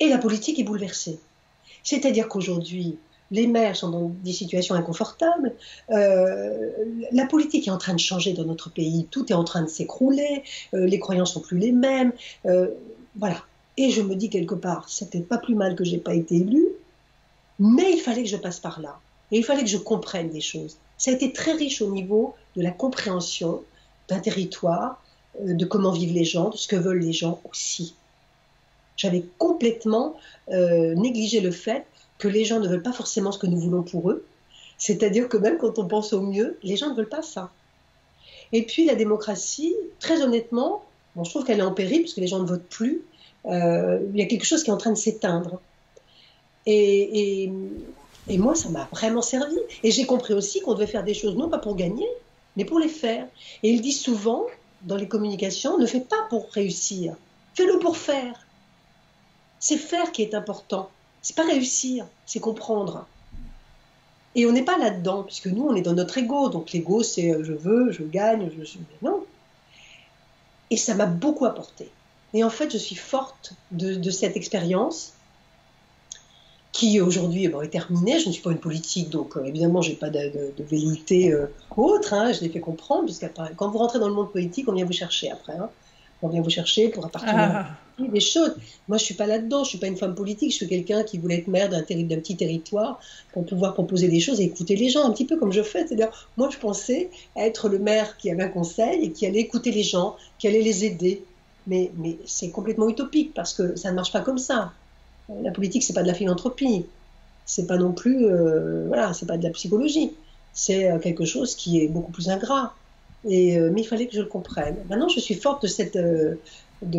et la politique est bouleversée. C'est-à-dire qu'aujourd'hui, les maires sont dans des situations inconfortables, la politique est en train de changer dans notre pays, tout est en train de s'écrouler, les croyances ne sont plus les mêmes, voilà. Et je me dis quelque part, c'était pas plus mal que je n'ai pas été élue, mais il fallait que je passe par là. Et il fallait que je comprenne des choses. Ça a été très riche au niveau de la compréhension d'un territoire, de comment vivent les gens, de ce que veulent les gens aussi. J'avais complètement négligé le fait que les gens ne veulent pas forcément ce que nous voulons pour eux, c'est-à-dire que même quand on pense au mieux, les gens ne veulent pas ça. Et puis la démocratie, très honnêtement, bon, je trouve qu'elle est en péril parce que les gens ne votent plus, il y a quelque chose qui est en train de s'éteindre. Et moi, ça m'a vraiment servi. Et j'ai compris aussi qu'on devait faire des choses, non pas pour gagner, mais pour les faire. Et il dit souvent, dans les communications, ne fais pas pour réussir, fais-le pour faire. C'est faire qui est important, c'est pas réussir, c'est comprendre. Et on n'est pas là-dedans, puisque nous, on est dans notre ego. Donc l'ego, c'est je veux, je gagne, non. Et ça m'a beaucoup apporté. Et en fait, je suis forte de cette expérience qui, aujourd'hui, est terminée. Je ne suis pas une politique, donc évidemment, je n'ai pas de velléité autre. Hein. Je l'ai fait comprendre. Quand vous rentrez dans le monde politique, on vient vous chercher après. Hein. On vient vous chercher pour appartenir à des choses. Moi, je ne suis pas là-dedans, je ne suis pas une femme politique, je suis quelqu'un qui voulait être maire d'un petit territoire pour pouvoir proposer des choses et écouter les gens, un petit peu comme je fais. C'est-à-dire, moi, je pensais être le maire qui avait un conseil et qui allait écouter les gens, qui allait les aider. Mais c'est complètement utopique parce que ça ne marche pas comme ça. La politique, ce n'est pas de la philanthropie, ce n'est pas non plus voilà, c'est pas de la psychologie, c'est quelque chose qui est beaucoup plus ingrat. Et, mais il fallait que je le comprenne. Maintenant, je suis forte de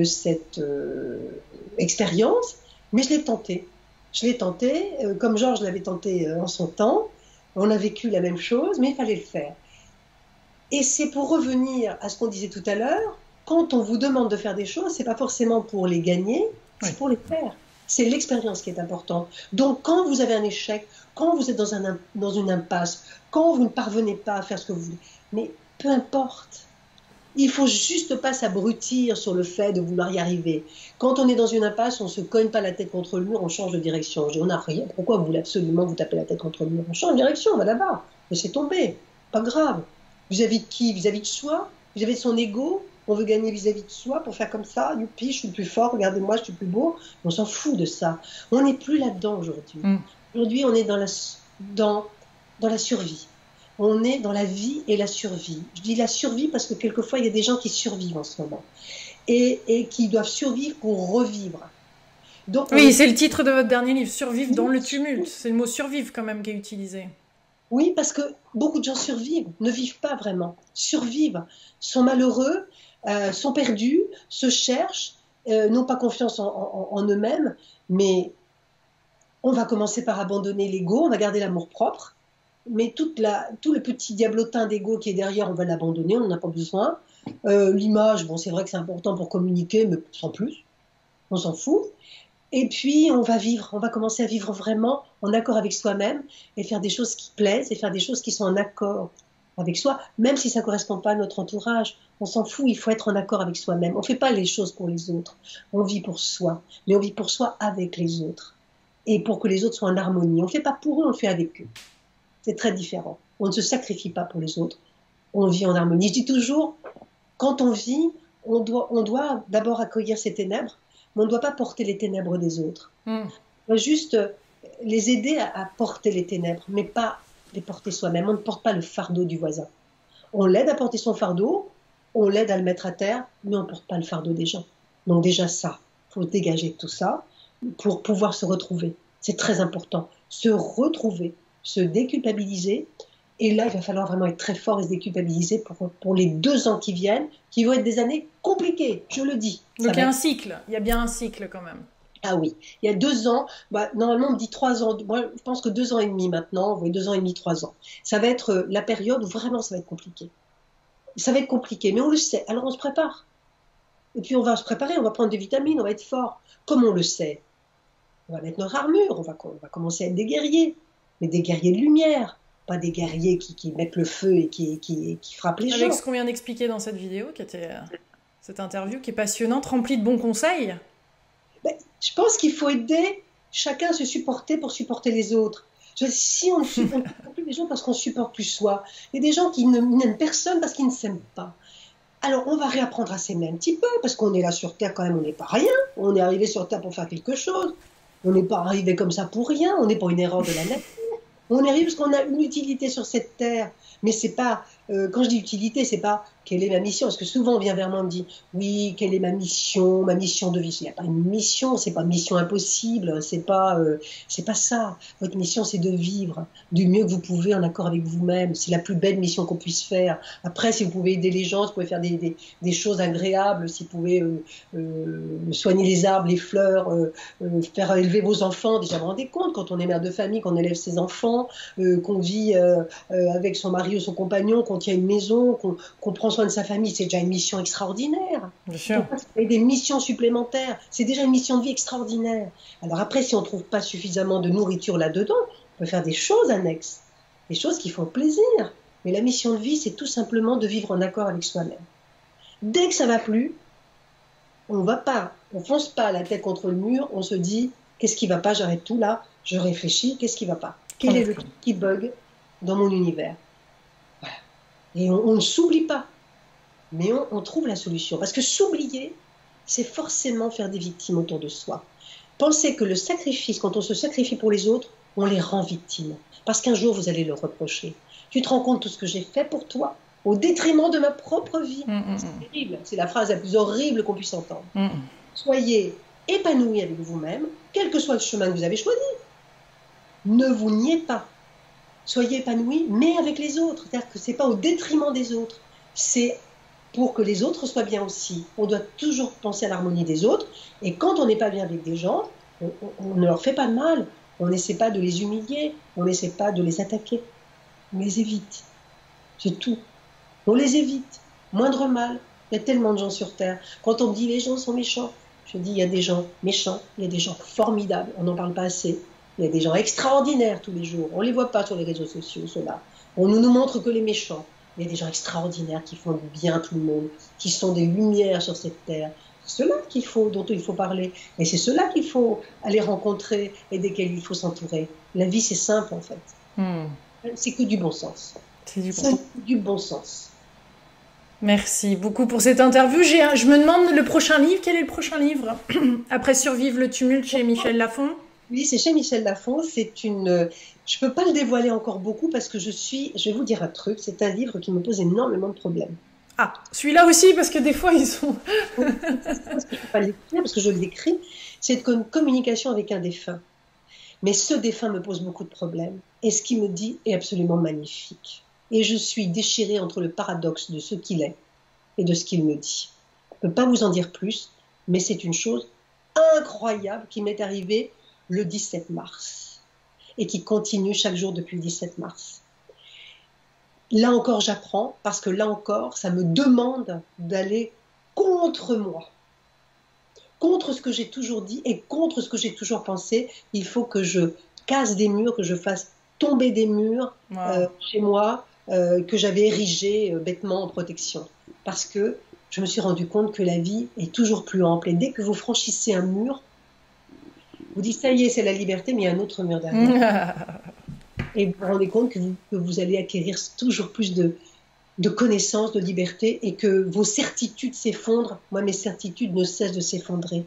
cette expérience, mais je l'ai tentée. Je l'ai tentée, comme Georges l'avait tentée en son temps. On a vécu la même chose, mais il fallait le faire. Et c'est pour revenir à ce qu'on disait tout à l'heure, quand on vous demande de faire des choses, ce n'est pas forcément pour les gagner, c'est pour les faire. C'est l'expérience qui est importante. Donc, quand vous avez un échec, quand vous êtes dans une impasse, quand vous ne parvenez pas à faire ce que vous voulez, mais peu importe, il ne faut juste pas s'abrutir sur le fait de vouloir y arriver. Quand on est dans une impasse, on ne se cogne pas la tête contre le mur, on change de direction. Je dis, on n'a rien, pourquoi vous voulez absolument vous taper la tête contre le mur? On change de direction, on va là-bas, laissez tomber, pas grave. Vis-à-vis de qui? Vis-à-vis de soi? Vis-à-vis de son ego? On veut gagner vis-à-vis de soi pour faire comme ça, youpi, je suis plus fort, regardez-moi, je suis plus beau. On s'en fout de ça. On n'est plus là-dedans aujourd'hui. Aujourd'hui, on est dans la survie. On est dans la vie et la survie. Je dis la survie parce que quelquefois, il y a des gens qui survivent en ce moment et qui doivent survivre pour revivre. Donc, oui, c'est le titre de votre dernier livre, « Survivre dans le tumulte ». C'est le mot « survivre » quand même qui est utilisé. Oui, parce que beaucoup de gens survivent, ne vivent pas vraiment, survivent, sont malheureux, sont perdus, se cherchent, n'ont pas confiance en eux-mêmes, mais on va commencer par abandonner l'ego, on va garder l'amour-propre. Mais tout le petit diablotin d'ego qui est derrière, on va l'abandonner, on n'en a pas besoin. L'image, bon, c'est vrai que c'est important pour communiquer, mais sans plus, on s'en fout. Et puis, on va vivre, on va commencer à vivre vraiment en accord avec soi-même et faire des choses qui plaisent et faire des choses qui sont en accord avec soi, même si ça ne correspond pas à notre entourage. On s'en fout, il faut être en accord avec soi-même. On ne fait pas les choses pour les autres, on vit pour soi, mais on vit pour soi avec les autres et pour que les autres soient en harmonie. On ne fait pas pour eux, on le fait avec eux. C'est très différent. On ne se sacrifie pas pour les autres. On vit en harmonie. Je dis toujours, quand on vit, on doit d'abord accueillir ses ténèbres, mais on ne doit pas porter les ténèbres des autres. On doit juste les aider à porter les ténèbres, mais pas les porter soi-même. On ne porte pas le fardeau du voisin. On l'aide à porter son fardeau, on l'aide à le mettre à terre, mais on ne porte pas le fardeau des gens. Donc déjà ça, il faut dégager tout ça pour pouvoir se retrouver. C'est très important. Se retrouver. Se déculpabiliser, et là, il va falloir vraiment être très fort et se déculpabiliser pour les 2 ans qui viennent, qui vont être des années compliquées, je le dis. Donc il y a un cycle, il y a bien un cycle quand même. Ah oui, il y a 2 ans, bah, normalement on me dit 3 ans, moi je pense que 2 ans et demi maintenant, vous voyez, 2 ans et demi, 3 ans. Ça va être la période où vraiment ça va être compliqué. Ça va être compliqué, mais on le sait, alors on se prépare. Et puis on va se préparer, on va prendre des vitamines, on va être fort, comme on le sait. On va mettre notre armure, on va commencer à être des guerriers. Mais des guerriers de lumière, pas des guerriers qui mettent le feu et qui frappent les gens. Avec ce qu'on vient d'expliquer dans cette vidéo, qui était cette interview qui est passionnante, remplie de bons conseils. Ben, je pense qu'il faut aider chacun à se supporter pour supporter les autres. Si on ne supporte plus les gens parce qu'on ne supporte plus soi, il y a des gens qui n'aiment personne parce qu'ils ne s'aiment pas. Alors on va réapprendre à s'aimer un petit peu, parce qu'on est là sur Terre quand même, on n'est pas rien, on est arrivé sur Terre pour faire quelque chose, on n'est pas arrivé comme ça pour rien, on n'est pas une erreur de la nature. On arrive parce qu'on a une utilité sur cette terre, mais c'est pas, quand je dis utilité, c'est pas Quelle est ma mission? Parce que souvent on vient vers moi et me dit « Oui, quelle est ma mission de vie ?» Il n'y a pas une mission, c'est pas mission impossible, c'est pas ça. Votre mission, c'est de vivre du mieux que vous pouvez en accord avec vous-même. C'est la plus belle mission qu'on puisse faire. Après, si vous pouvez aider les gens, si vous pouvez faire des choses agréables, si vous pouvez soigner les arbres, les fleurs, faire élever vos enfants. Déjà, vous vous rendez compte, quand on est mère de famille, qu'on élève ses enfants, qu'on vit avec son mari ou son compagnon, qu'on tient une maison, qu'on prend soin de sa famille, c'est déjà une mission extraordinaire. Bien sûr. Et des missions supplémentaires, c'est déjà une mission de vie extraordinaire. Alors après, si on ne trouve pas suffisamment de nourriture là-dedans, on peut faire des choses annexes, des choses qui font plaisir. Mais la mission de vie, c'est tout simplement de vivre en accord avec soi-même. Dès que ça ne va plus, on ne va pas, on ne fonce pas la tête contre le mur, on se dit, qu'est-ce qui ne va pas, j'arrête tout là, je réfléchis, qu'est-ce qui ne va pas? Quel est le truc qui bug dans mon univers? Voilà. Et on ne s'oublie pas. Mais on trouve la solution. Parce que s'oublier, c'est forcément faire des victimes autour de soi. Pensez que le sacrifice, quand on se sacrifie pour les autres, on les rend victimes. Parce qu'un jour, vous allez le reprocher. Tu te rends compte de tout ce que j'ai fait pour toi, au détriment de ma propre vie. C'est terrible. C'est la phrase la plus horrible qu'on puisse entendre. Soyez épanouis avec vous-même, quel que soit le chemin que vous avez choisi. Ne vous niez pas. Soyez épanouis, mais avec les autres. C'est-à-dire que ce n'est pas au détriment des autres. C'est pour que les autres soient bien aussi. On doit toujours penser à l'harmonie des autres. Et quand on n'est pas bien avec des gens, on ne leur fait pas de mal. On n'essaie pas de les humilier. On n'essaie pas de les attaquer. On les évite. C'est tout. On les évite. Moindre mal. Il y a tellement de gens sur Terre. Quand on me dit les gens sont méchants, je dis il y a des gens méchants, il y a des gens formidables. On n'en parle pas assez. Il y a des gens extraordinaires tous les jours. On ne les voit pas sur les réseaux sociaux, ceux-là. On ne nous montre que les méchants. Il y a des gens extraordinaires qui font du bien à tout le monde, qui sont des lumières sur cette terre. C'est ceux-là dont il faut parler. Et c'est ceux-là qu'il faut aller rencontrer et desquels il faut s'entourer. La vie, c'est simple, en fait. C'est que du bon sens. C'est du bon sens. Merci beaucoup pour cette interview. Je me demande le prochain livre. Quel est le prochain livre? Après Survivre le tumulte chez Michel Lafon? Oui, c'est chez Michel Lafon. C'est une... Je ne peux pas le dévoiler encore beaucoup parce que je vais vous dire un truc, c'est un livre qui me pose énormément de problèmes. Ah, celui-là aussi, parce que des fois, ils sont... parce que je ne peux pas l'écrire, parce que je le décris. C'est une communication avec un défunt. Mais ce défunt me pose beaucoup de problèmes. Et ce qu'il me dit est absolument magnifique. Et je suis déchirée entre le paradoxe de ce qu'il est et de ce qu'il me dit. Je ne peux pas vous en dire plus, mais c'est une chose incroyable qui m'est arrivée le 17 mars. Et qui continue chaque jour depuis le 17 mars. Là encore, j'apprends, parce que là encore, ça me demande d'aller contre moi, contre ce que j'ai toujours dit et contre ce que j'ai toujours pensé. Il faut que je casse des murs, que je fasse tomber des murs chez moi, que j'avais érigés bêtement en protection. Parce que je me suis rendu compte que la vie est toujours plus ample. Et dès que vous franchissez un mur, vous dites, ça y est, c'est la liberté, mais il y a un autre mur derrière. Et vous vous rendez compte que vous allez acquérir toujours plus de connaissances, de liberté, et que vos certitudes s'effondrent. Moi, mes certitudes ne cessent de s'effondrer.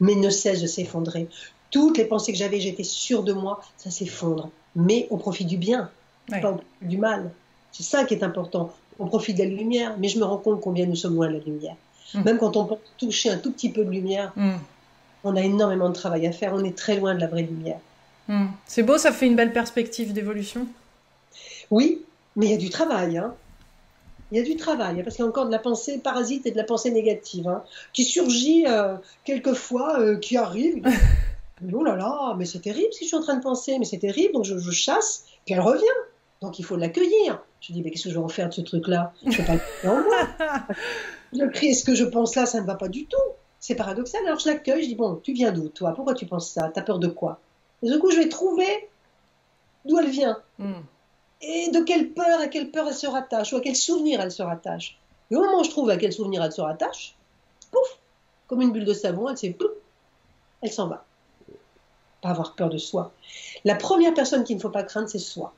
Mais ne cessent de s'effondrer. Toutes les pensées que j'avais, j'étais sûre de moi, ça s'effondre. Mais on profite du bien, pas du mal. C'est ça qui est important. On profite de la lumière, mais je me rends compte combien nous sommes loin de la lumière. Même quand on peut toucher un tout petit peu de lumière... On a énormément de travail à faire, on est très loin de la vraie lumière. C'est beau, ça fait une belle perspective d'évolution. Oui, mais il y a du travail. Il y a du travail, parce qu'il y a encore de la pensée parasite et de la pensée négative, qui surgit quelquefois, qui arrive. Oh là là, mais c'est terrible ce que je suis en train de penser, mais c'est terrible, donc je chasse, puis elle revient. Donc il faut l'accueillir. Je dis, mais qu'est-ce que je vais en faire de ce truc-là? Je ne peux pas le en moi. Je crie, ce que je pense là, ça ne va pas du tout. C'est paradoxal, alors je l'accueille, je dis, bon, tu viens d'où, toi? Pourquoi tu penses ça? T'as peur de quoi? Et du coup, je vais trouver d'où elle vient. Et de à quelle peur elle se rattache, ou à quel souvenir elle se rattache. Et au moment où je trouve à quel souvenir elle se rattache, pouf, comme une bulle de savon, elle s'en va. Pas avoir peur de soi. La première personne qu'il ne faut pas craindre, c'est soi.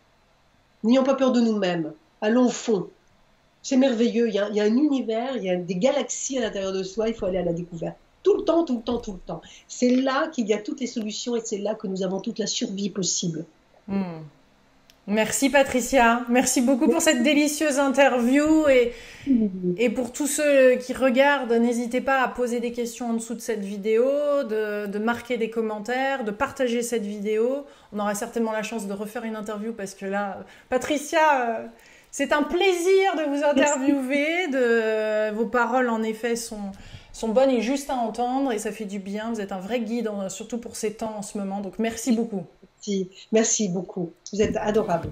N'ayons pas peur de nous-mêmes. Allons au fond. C'est merveilleux, il y a un univers, il y a des galaxies à l'intérieur de soi, il faut aller à la découverte. Tout le temps, tout le temps, tout le temps. C'est là qu'il y a toutes les solutions et c'est là que nous avons toute la survie possible. Merci Patricia, merci beaucoup pour cette délicieuse interview et pour tous ceux qui regardent, n'hésitez pas à poser des questions en dessous de cette vidéo, de marquer des commentaires, de partager cette vidéo. On aura certainement la chance de refaire une interview parce que là, Patricia, c'est un plaisir de vous interviewer, vos paroles en effet sont bonnes et justes à entendre et ça fait du bien, vous êtes un vrai guide, surtout pour ces temps en ce moment, donc merci beaucoup. Merci beaucoup. Vous êtes adorable.